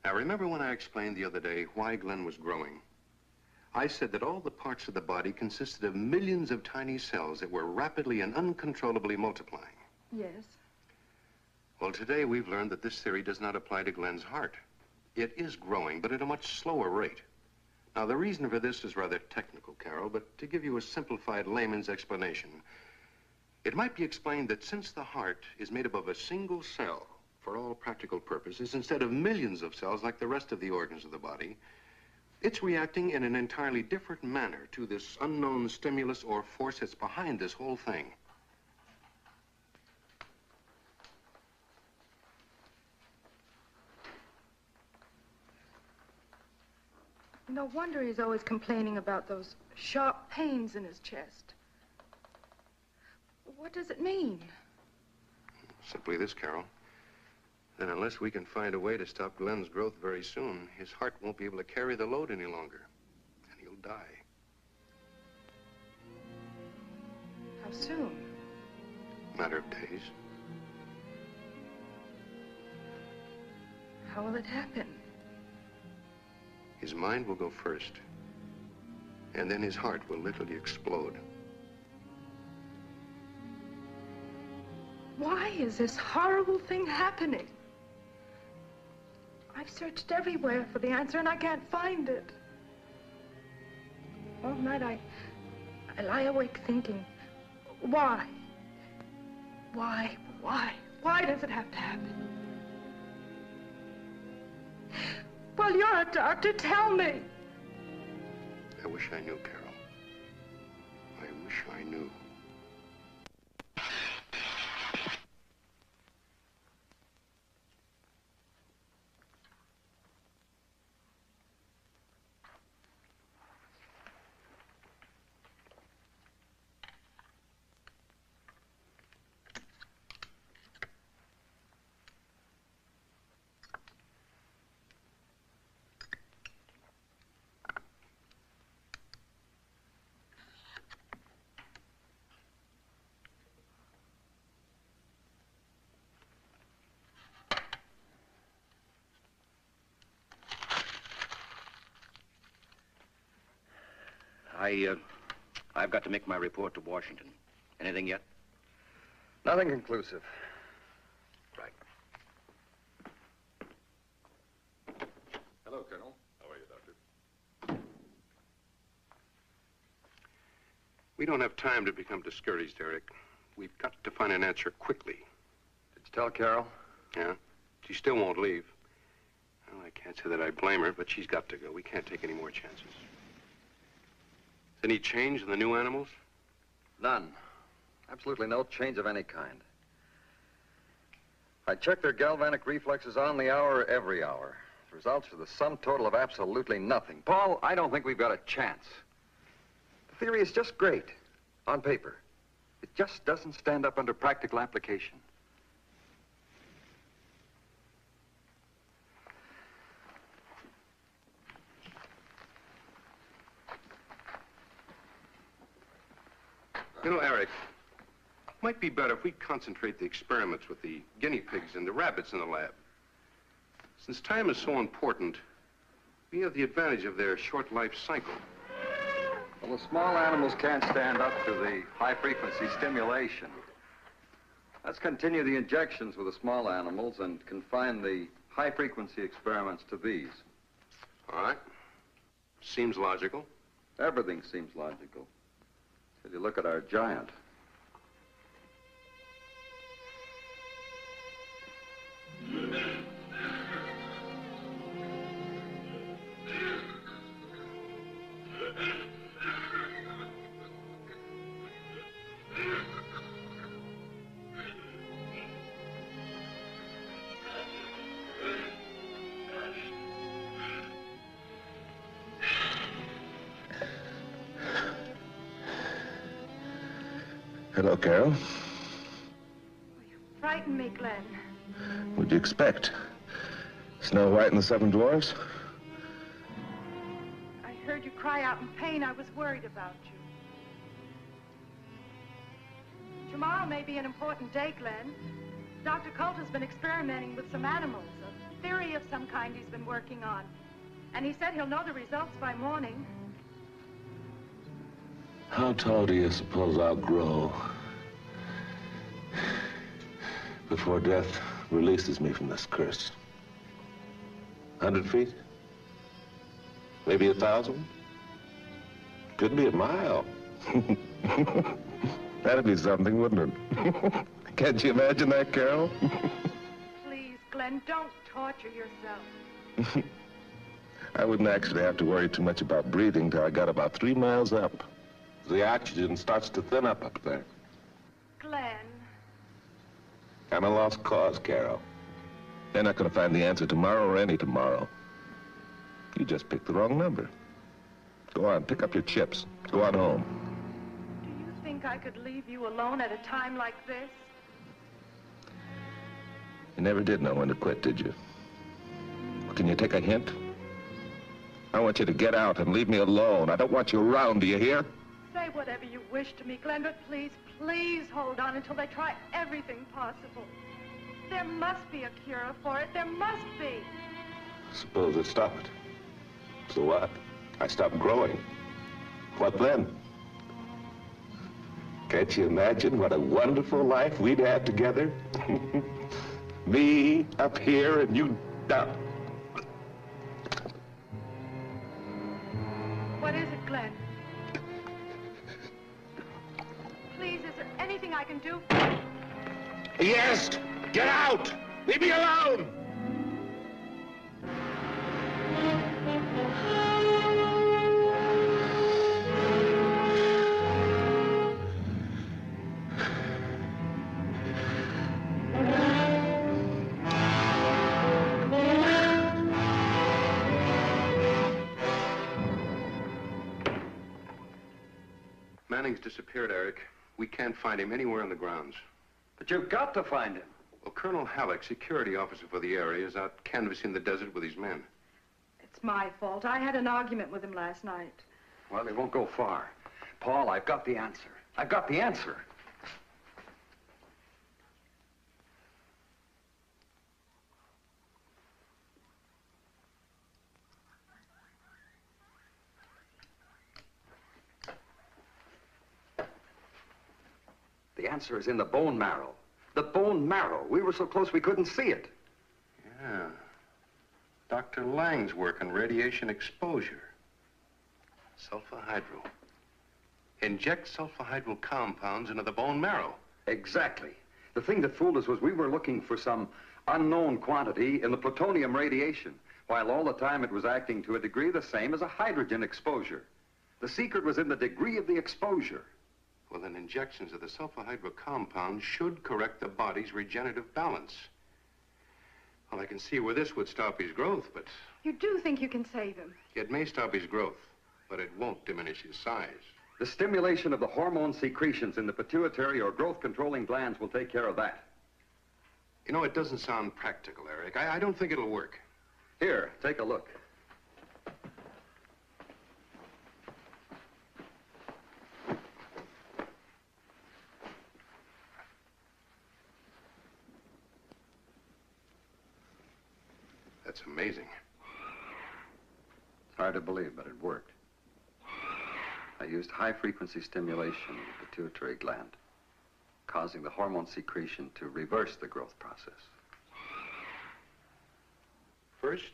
Now, remember when I explained the other day why Glenn was growing? I said that all the parts of the body consisted of millions of tiny cells that were rapidly and uncontrollably multiplying. Yes. Well, today we've learned that this theory does not apply to Glenn's heart. It is growing, but at a much slower rate. Now, the reason for this is rather technical, Carol, but to give you a simplified layman's explanation, it might be explained that since the heart is made up of a single cell, for all practical purposes, instead of millions of cells like the rest of the organs of the body, it's reacting in an entirely different manner to this unknown stimulus or force that's behind this whole thing. No wonder he's always complaining about those sharp pains in his chest. What does it mean? Simply this, Carol. Then unless we can find a way to stop Glenn's growth very soon, his heart won't be able to carry the load any longer, and he'll die. How soon? Matter of days. How will it happen? His mind will go first, and then his heart will literally explode. Why is this horrible thing happening? I've searched everywhere for the answer, and I can't find it. All night, I, I lie awake thinking, why? Why, why, why does it have to happen? Well, you're a doctor, tell me. I wish I knew, Carol. I wish I knew. I, uh, I've got to make my report to Washington. Anything yet? Nothing conclusive. Right. Hello, Colonel. How are you, Doctor? We don't have time to become discouraged, Eric. We've got to find an answer quickly. Did you tell Carol? Yeah. She still won't leave. Well, I can't say that I blame her, but she's got to go. We can't take any more chances. Any change in the new animals? None. Absolutely no change of any kind. I check their galvanic reflexes on the hour, every hour. The results are the sum total of absolutely nothing. Paul, I don't think we've got a chance. The theory is just great on paper. It just doesn't stand up under practical application. You know, Eric, it might be better if we concentrate the experiments with the guinea pigs and the rabbits in the lab. Since time is so important, we have the advantage of their short life cycle. Well, the small animals can't stand up to the high-frequency stimulation. Let's continue the injections with the small animals and confine the high-frequency experiments to these. All right. Seems logical. Everything seems logical. If you look at our giant. Hello, Carol. You frighten me, Glenn. What'd you expect? Snow White and the Seven Dwarfs? I heard you cry out in pain. I was worried about you. Tomorrow may be an important day, Glenn. Doctor Colt has been experimenting with some animals, a theory of some kind he's been working on. And he said he'll know the results by morning. How tall do you suppose I'll grow before death releases me from this curse? A hundred feet? Maybe a thousand? Could be a mile. That'd be something, wouldn't it? Can't you imagine that, Carol? Please, Glenn, don't torture yourself. I wouldn't actually have to worry too much about breathing till I got about three miles up. The oxygen starts to thin up up there. Glenn. I'm a lost cause, Carol. They're not going to find the answer tomorrow or any tomorrow. You just picked the wrong number. Go on, pick up your chips. Go on home. Do you think I could leave you alone at a time like this? You never did know when to quit, did you? Well, can you take a hint? I want you to get out and leave me alone. I don't want you around, do you hear? Say whatever you wish to me, Glenn, but please, please hold on until they try everything possible. There must be a cure for it. There must be. Suppose they stop it. So what? I stop growing. What then? Can't you imagine what a wonderful life we'd have together? Me up here and you down. What is it, Glenn? Anything I can do? Yes! Get out! Leave me alone! Manning's disappeared, Eric. We can't find him anywhere on the grounds. But you've got to find him. Well, Colonel Halleck, security officer for the area, is out canvassing the desert with his men. It's my fault. I had an argument with him last night. Well, they won't go far. Paul, I've got the answer. I've got the answer. The answer is in the bone marrow. The bone marrow. We were so close we couldn't see it. Yeah. Doctor Lang's work on radiation exposure. Sulfahydryl. Inject sulfahydryl compounds into the bone marrow. Exactly. The thing that fooled us was we were looking for some unknown quantity in the plutonium radiation, while all the time it was acting to a degree the same as a hydrogen exposure. The secret was in the degree of the exposure. Well, then injections of the sulfahydryl compound should correct the body's regenerative balance. Well, I can see where this would stop his growth, but... You do think you can save him? It may stop his growth, but it won't diminish his size. The stimulation of the hormone secretions in the pituitary or growth-controlling glands will take care of that. You know, it doesn't sound practical, Eric. I, I don't think it'll work. Here, take a look. That's amazing. It's hard to believe, but it worked. I used high-frequency stimulation in the pituitary gland, causing the hormone secretion to reverse the growth process. First,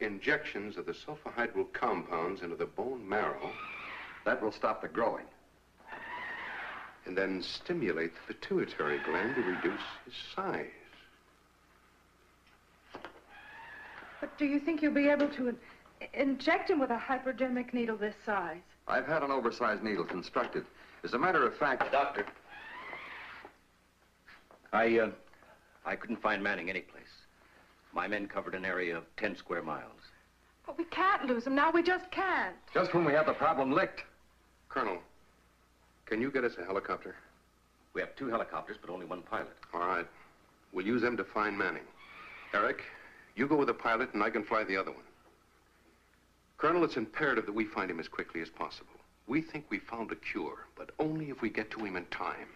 injections of the sulfahydryl compounds into the bone marrow. That will stop the growing. And then stimulate the pituitary gland to reduce his size. But do you think you'll be able to in inject him with a hypodermic needle this size? I've had an oversized needle constructed. As a matter of fact... Doctor, I, uh, I couldn't find Manning anyplace. My men covered an area of ten square miles. But we can't lose him now. We just can't. Just when we have the problem licked. Colonel, can you get us a helicopter? We have two helicopters, but only one pilot. All right. We'll use them to find Manning. Eric, you go with the pilot, and I can fly the other one. Colonel, it's imperative that we find him as quickly as possible. We think we found a cure, but only if we get to him in time.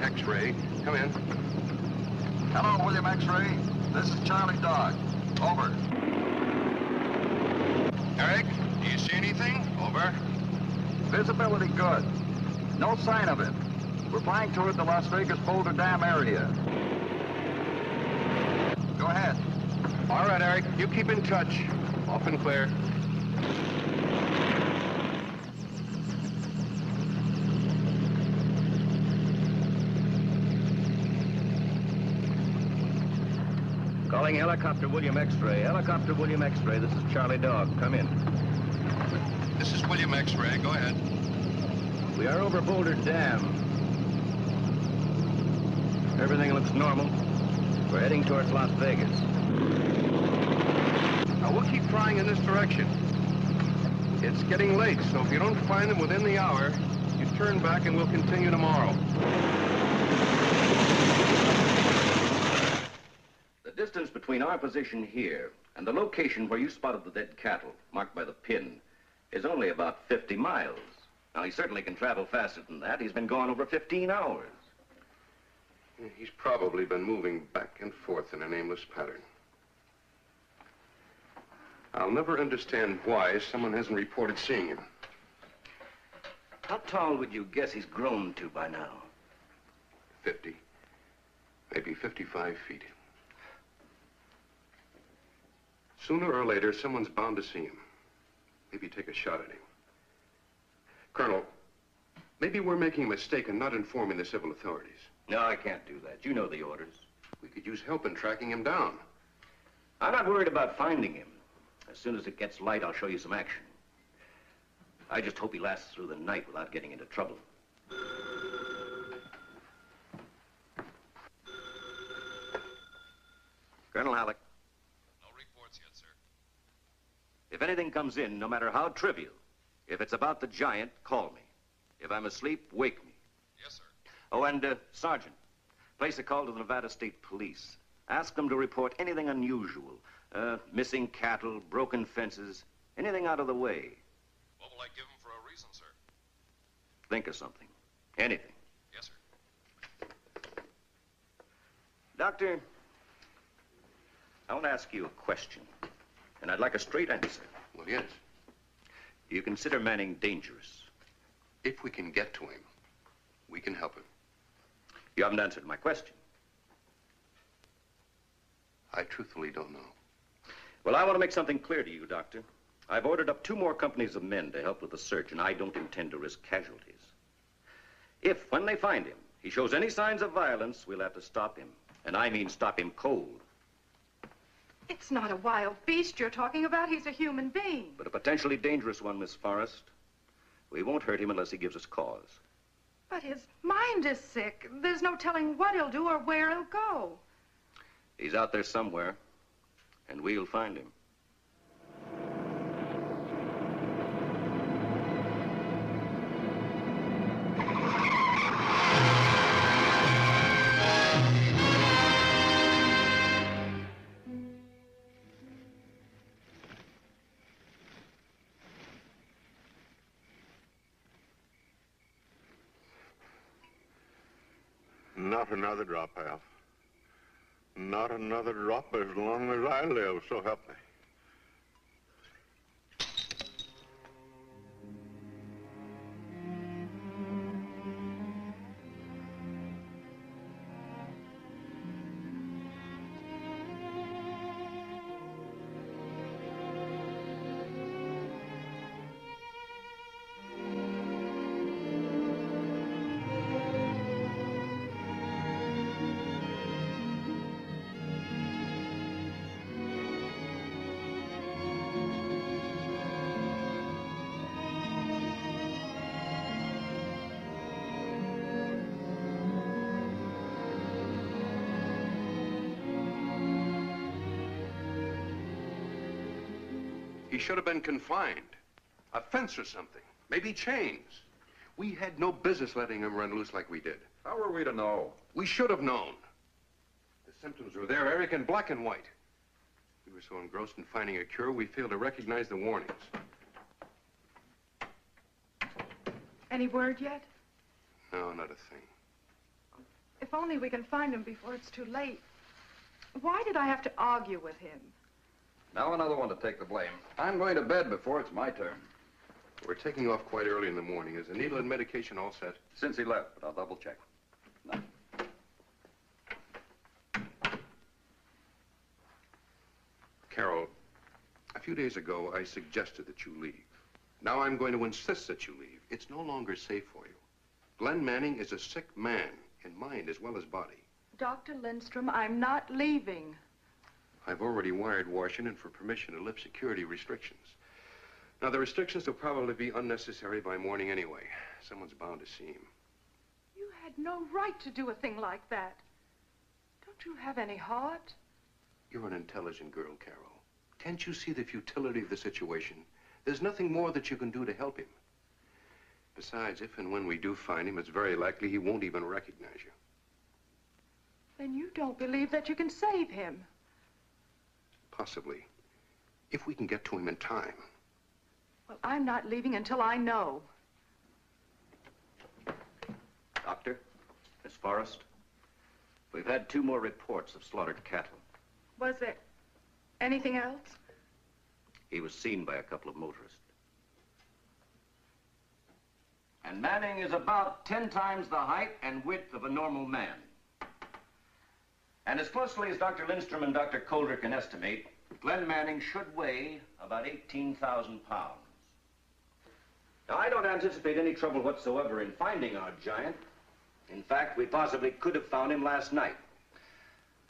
X-ray, come in. Hello, William X-ray. This is Charlie Dog. Over. Eric, do you see anything? Over. Visibility good. No sign of it. We're flying toward the Las Vegas Boulder Dam area. Go ahead. All right, Eric. You keep in touch. Off and clear. Calling Helicopter William X-ray. Helicopter William X-ray, this is Charlie Dog. Come in. This is William X-ray. Go ahead. We are over Boulder Dam. Everything looks normal. We're heading towards Las Vegas. Now, we'll keep flying in this direction. It's getting late, so if you don't find them within the hour, you turn back and we'll continue tomorrow. The distance between our position here and the location where you spotted the dead cattle, marked by the pin, is only about fifty miles. Now, he certainly can travel faster than that. He's been gone over fifteen hours. He's probably been moving back and forth in an aimless pattern. I'll never understand why someone hasn't reported seeing him. How tall would you guess he's grown to by now? fifty. Maybe fifty-five feet. Sooner or later, someone's bound to see him. Maybe take a shot at him. Colonel, maybe we're making a mistake in not informing the civil authorities. No, I can't do that. You know the orders. We could use help in tracking him down. I'm not worried about finding him. As soon as it gets light, I'll show you some action. I just hope he lasts through the night without getting into trouble. Colonel Halleck. No reports yet, sir. If anything comes in, no matter how trivial, if it's about the giant, call me. If I'm asleep, wake me. Yes, sir. Oh, and, uh, Sergeant, place a call to the Nevada State Police. Ask them to report anything unusual. Uh, missing cattle, broken fences, anything out of the way. What will I give them for a reason, sir? Think of something. Anything. Yes, sir. Doctor, I want to ask you a question, and I'd like a straight answer. Well, yes. Do you consider Manning dangerous? If we can get to him, we can help him. You haven't answered my question. I truthfully don't know. Well, I want to make something clear to you, Doctor. I've ordered up two more companies of men to help with the search, and I don't intend to risk casualties. If, when they find him, he shows any signs of violence, we'll have to stop him. And I mean stop him cold. It's not a wild beast you're talking about. He's a human being. But a potentially dangerous one, Miss Forrest. We won't hurt him unless he gives us cause. But his mind is sick. There's no telling what he'll do or where he'll go. He's out there somewhere, and we'll find him. Not another drop off. Not another drop as long as I live, so help me. He should have been confined, a fence or something, maybe chains. We had no business letting him run loose like we did. How were we to know? We should have known. The symptoms were there, Eric, in black and white. We were so engrossed in finding a cure, we failed to recognize the warnings. Any word yet? No, not a thing. If only we can find him before it's too late. Why did I have to argue with him? Now another one to take the blame. I'm going to bed before it's my turn. We're taking off quite early in the morning. Is the needle and medication all set? Since he left, but I'll double check. No. Carol, a few days ago, I suggested that you leave. Now I'm going to insist that you leave. It's no longer safe for you. Glenn Manning is a sick man, in mind as well as body. Doctor Lindstrom, I'm not leaving. I've already wired Washington for permission to lift security restrictions. Now, the restrictions will probably be unnecessary by morning anyway. Someone's bound to see him. You had no right to do a thing like that. Don't you have any heart? You're an intelligent girl, Carol. Can't you see the futility of the situation? There's nothing more that you can do to help him. Besides, if and when we do find him, it's very likely he won't even recognize you. Then you don't believe that you can save him. Possibly, if we can get to him in time. Well, I'm not leaving until I know. Doctor, Miss Forrest, we've had two more reports of slaughtered cattle. Was there anything else? He was seen by a couple of motorists. And Manning is about ten times the height and width of a normal man. And as closely as Doctor Lindstrom and Doctor Colder can estimate, Glenn Manning should weigh about eighteen thousand pounds. Now, I don't anticipate any trouble whatsoever in finding our giant. In fact, we possibly could have found him last night,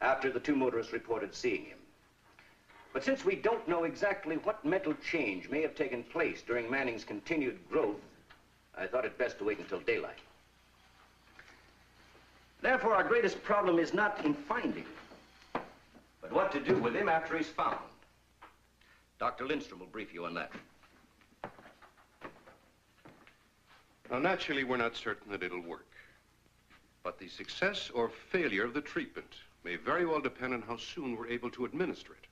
after the two motorists reported seeing him. But since we don't know exactly what mental change may have taken place during Manning's continued growth, I thought it best to wait until daylight. Therefore, our greatest problem is not in finding, but what what to do with him after he's found. Doctor Lindstrom will brief you on that. Now, naturally, we're not certain that it'll work. But the success or failure of the treatment may very well depend on how soon we're able to administer it.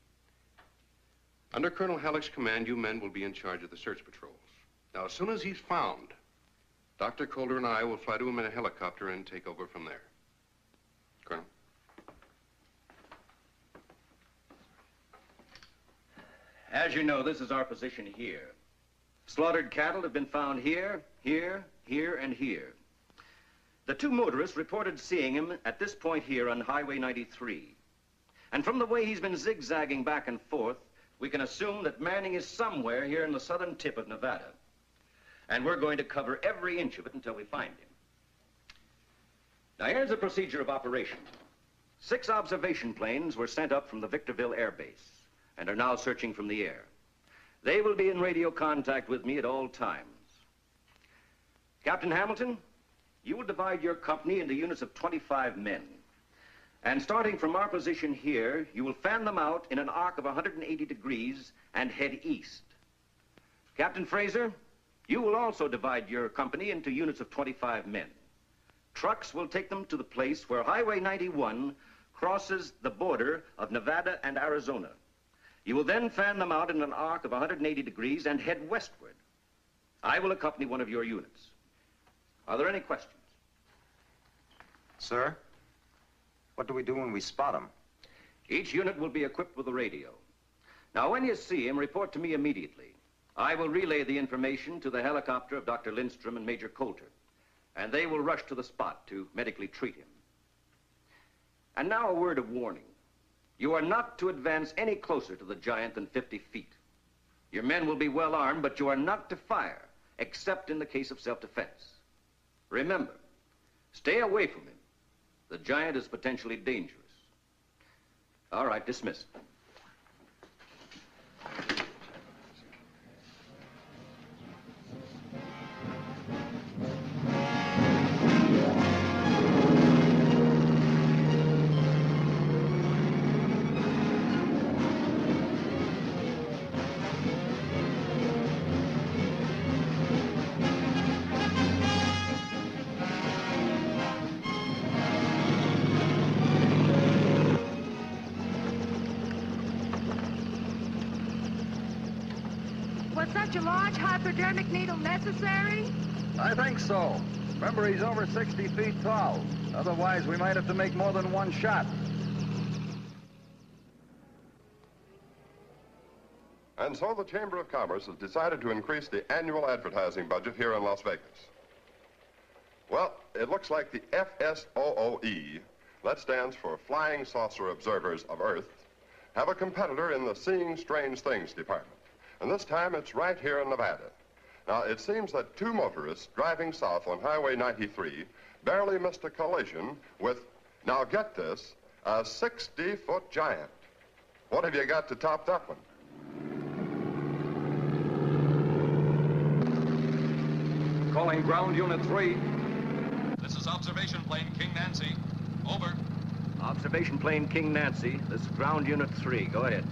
Under Colonel Halleck's command, you men will be in charge of the search patrols. Now, as soon as he's found, Doctor Colder and I will fly to him in a helicopter and take over from there. Colonel. As you know, this is our position here. Slaughtered cattle have been found here, here, here, and here. The two motorists reported seeing him at this point here on Highway ninety-three. And from the way he's been zigzagging back and forth, we can assume that Manning is somewhere here in the southern tip of Nevada. And we're going to cover every inch of it until we find him. Now, here's the procedure of operation. Six observation planes were sent up from the Victorville Air Base and are now searching from the air. They will be in radio contact with me at all times. Captain Hamilton, you will divide your company into units of twenty-five men. And starting from our position here, you will fan them out in an arc of one hundred eighty degrees and head east. Captain Fraser, you will also divide your company into units of twenty-five men. Trucks will take them to the place where Highway ninety-one crosses the border of Nevada and Arizona. You will then fan them out in an arc of one hundred eighty degrees and head westward. I will accompany one of your units. Are there any questions? Sir? What do we do when we spot him? Each unit will be equipped with a radio. Now, when you see him, report to me immediately. I will relay the information to the helicopter of Doctor Lindstrom and Major Coulter, and they will rush to the spot to medically treat him. And now a word of warning. You are not to advance any closer to the giant than fifty feet. Your men will be well armed, but you are not to fire, except in the case of self-defense. Remember, stay away from him. The giant is potentially dangerous. All right, dismissed. Hypodermic needle necessary? I think so. Remember, he's over sixty feet tall. Otherwise, we might have to make more than one shot. And so the Chamber of Commerce has decided to increase the annual advertising budget here in Las Vegas. Well, it looks like the F S O O E, that stands for Flying Saucer Observers of Earth, have a competitor in the Seeing Strange Things department. And this time, it's right here in Nevada. Now, it seems that two motorists driving south on Highway ninety-three barely missed a collision with, now get this, a sixty-foot giant. What have you got to top that one? Calling Ground Unit three. This is Observation Plane King Nancy. Over. Observation Plane King Nancy. This is Ground Unit three. Go ahead.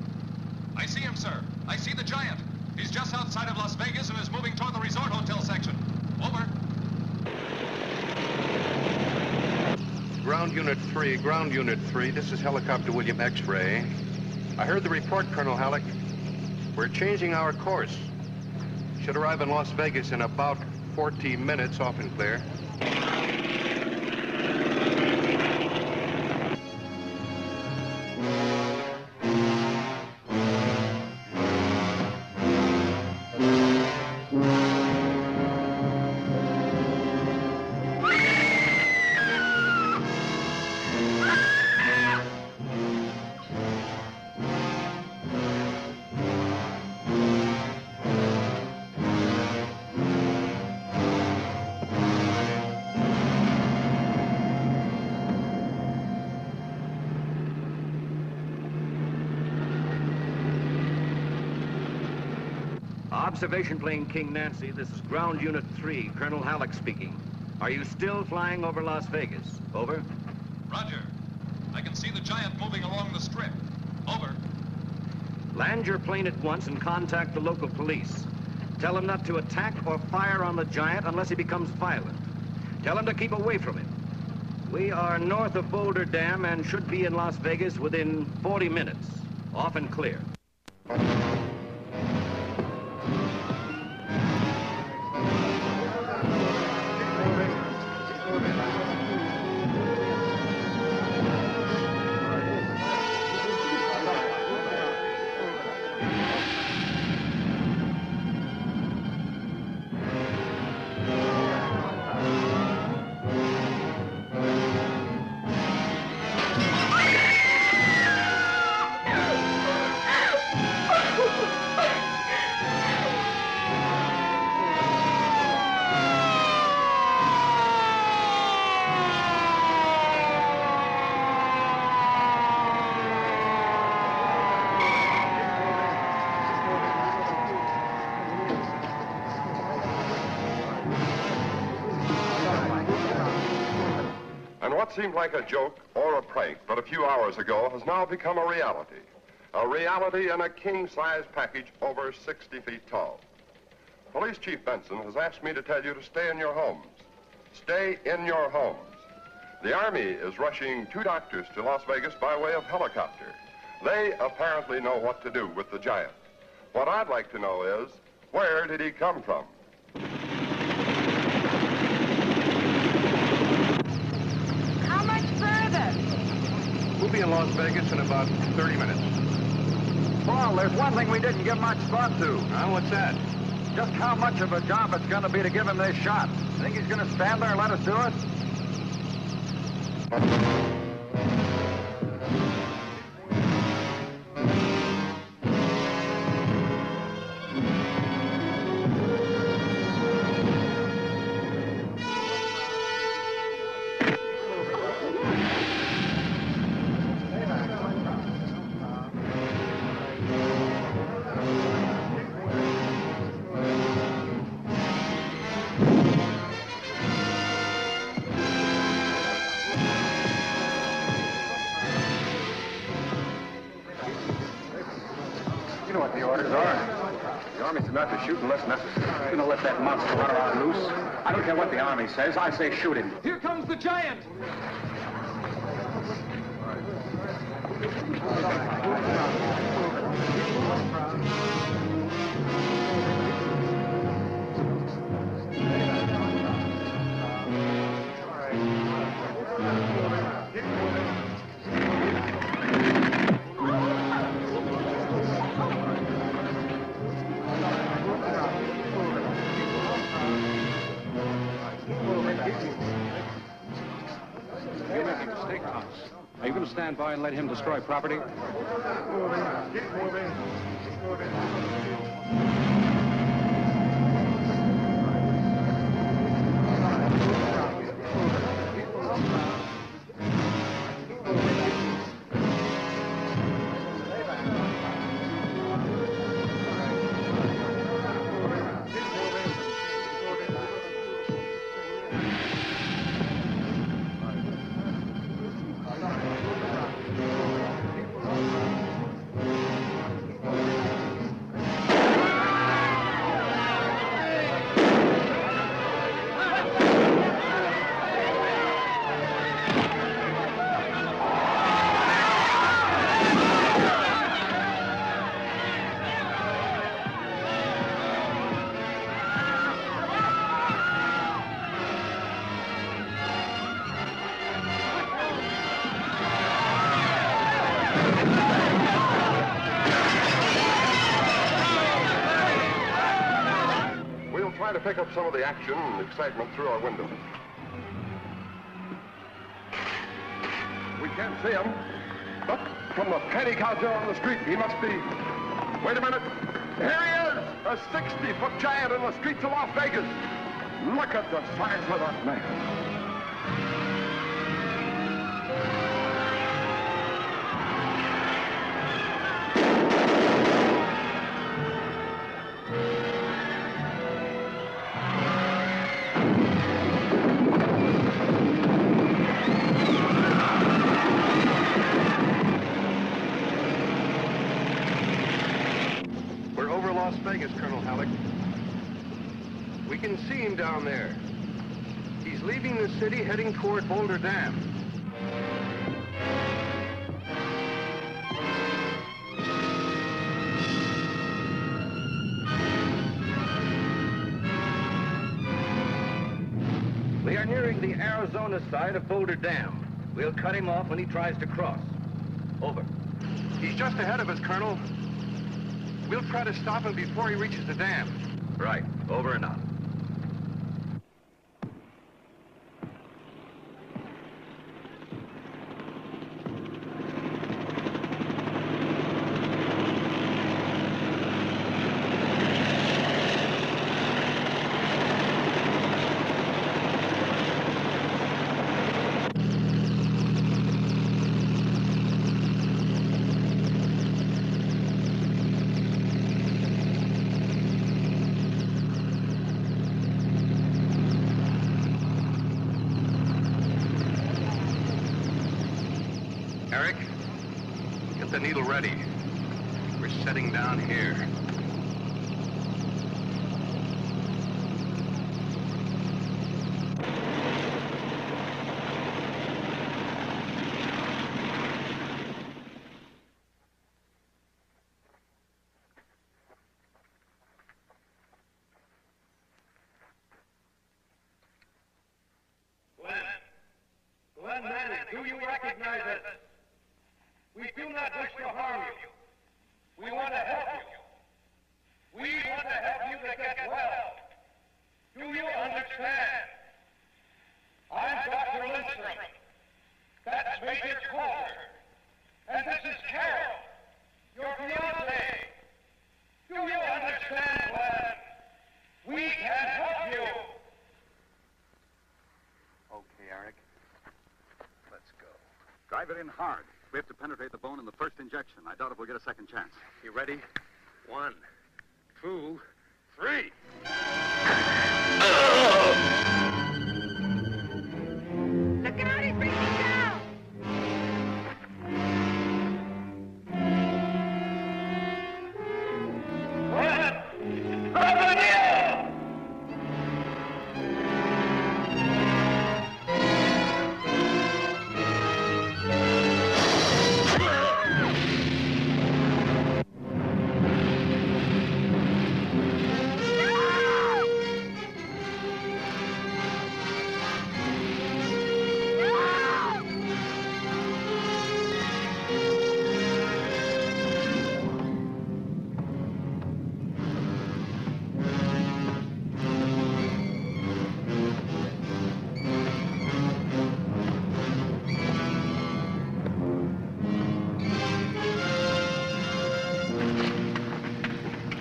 I see him, sir. I see the giant. He's just outside of Las Vegas and is moving toward the resort hotel section. Over. Ground Unit three, Ground Unit three, this is Helicopter William X-ray. I heard the report, Colonel Halleck. We're changing our course. Should arrive in Las Vegas in about forty minutes, off and clear. Observation plane King Nancy, this is Ground Unit three, Colonel Halleck speaking. Are you still flying over Las Vegas? Over. Roger. I can see the giant moving along the strip. Over. Land your plane at once and contact the local police. Tell him not to attack or fire on the giant unless he becomes violent. Tell him to keep away from him. We are north of Boulder Dam and should be in Las Vegas within forty minutes. Off and clear. What seemed like a joke or a prank but a few hours ago has now become a reality. A reality in a king-size package over sixty feet tall. Police Chief Benson has asked me to tell you to stay in your homes. Stay in your homes. The Army is rushing two doctors to Las Vegas by way of helicopter. They apparently know what to do with the giant. What I'd like to know is, where did he come from? We'll be in Las Vegas in about thirty minutes. Paul, there's one thing we didn't give much thought to. Huh? What's that? Just how much of a job it's going to be to give him this shot. Think he's going to stand there and let us do it? Shoot unless necessary. Right. You're gonna let that monster run around loose? I don't care what the Army says. I say shoot him. Here comes the giant! Stand by and let him destroy property. Keep moving. Keep moving. Keep moving. Pick up some of the action and excitement through our window. We can't see him, but from the paddock out there on the street, he must be... Wait a minute. Here he is, a sixty-foot giant in the streets of Las Vegas. Look at the size of that man. Vegas, Colonel Halleck. We can see him down there. He's leaving the city, heading toward Boulder Dam. We are nearing the Arizona side of Boulder Dam. We'll cut him off when he tries to cross. Over. He's just ahead of us, Colonel. We'll try to stop him before he reaches the dam. Right. Over and out. Eric, get the needle ready. We're setting down here. Glenn. Glenn Manning, do you recognize us? We do not wish to harm you. We want to help you. We want to help you to get well. Do you understand? I'm Doctor Lindstrom. That's Major Colt. And this is Carol, your fiancée. Do you understand, lad? We can help you. Okay, Eric. Let's go. Drive it in hard. We have to penetrate the bone in the first injection. I doubt if we'll get a second chance. You ready? One, two, three. Look out, he's breaking down. What?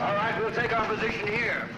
All right, we'll take our position here.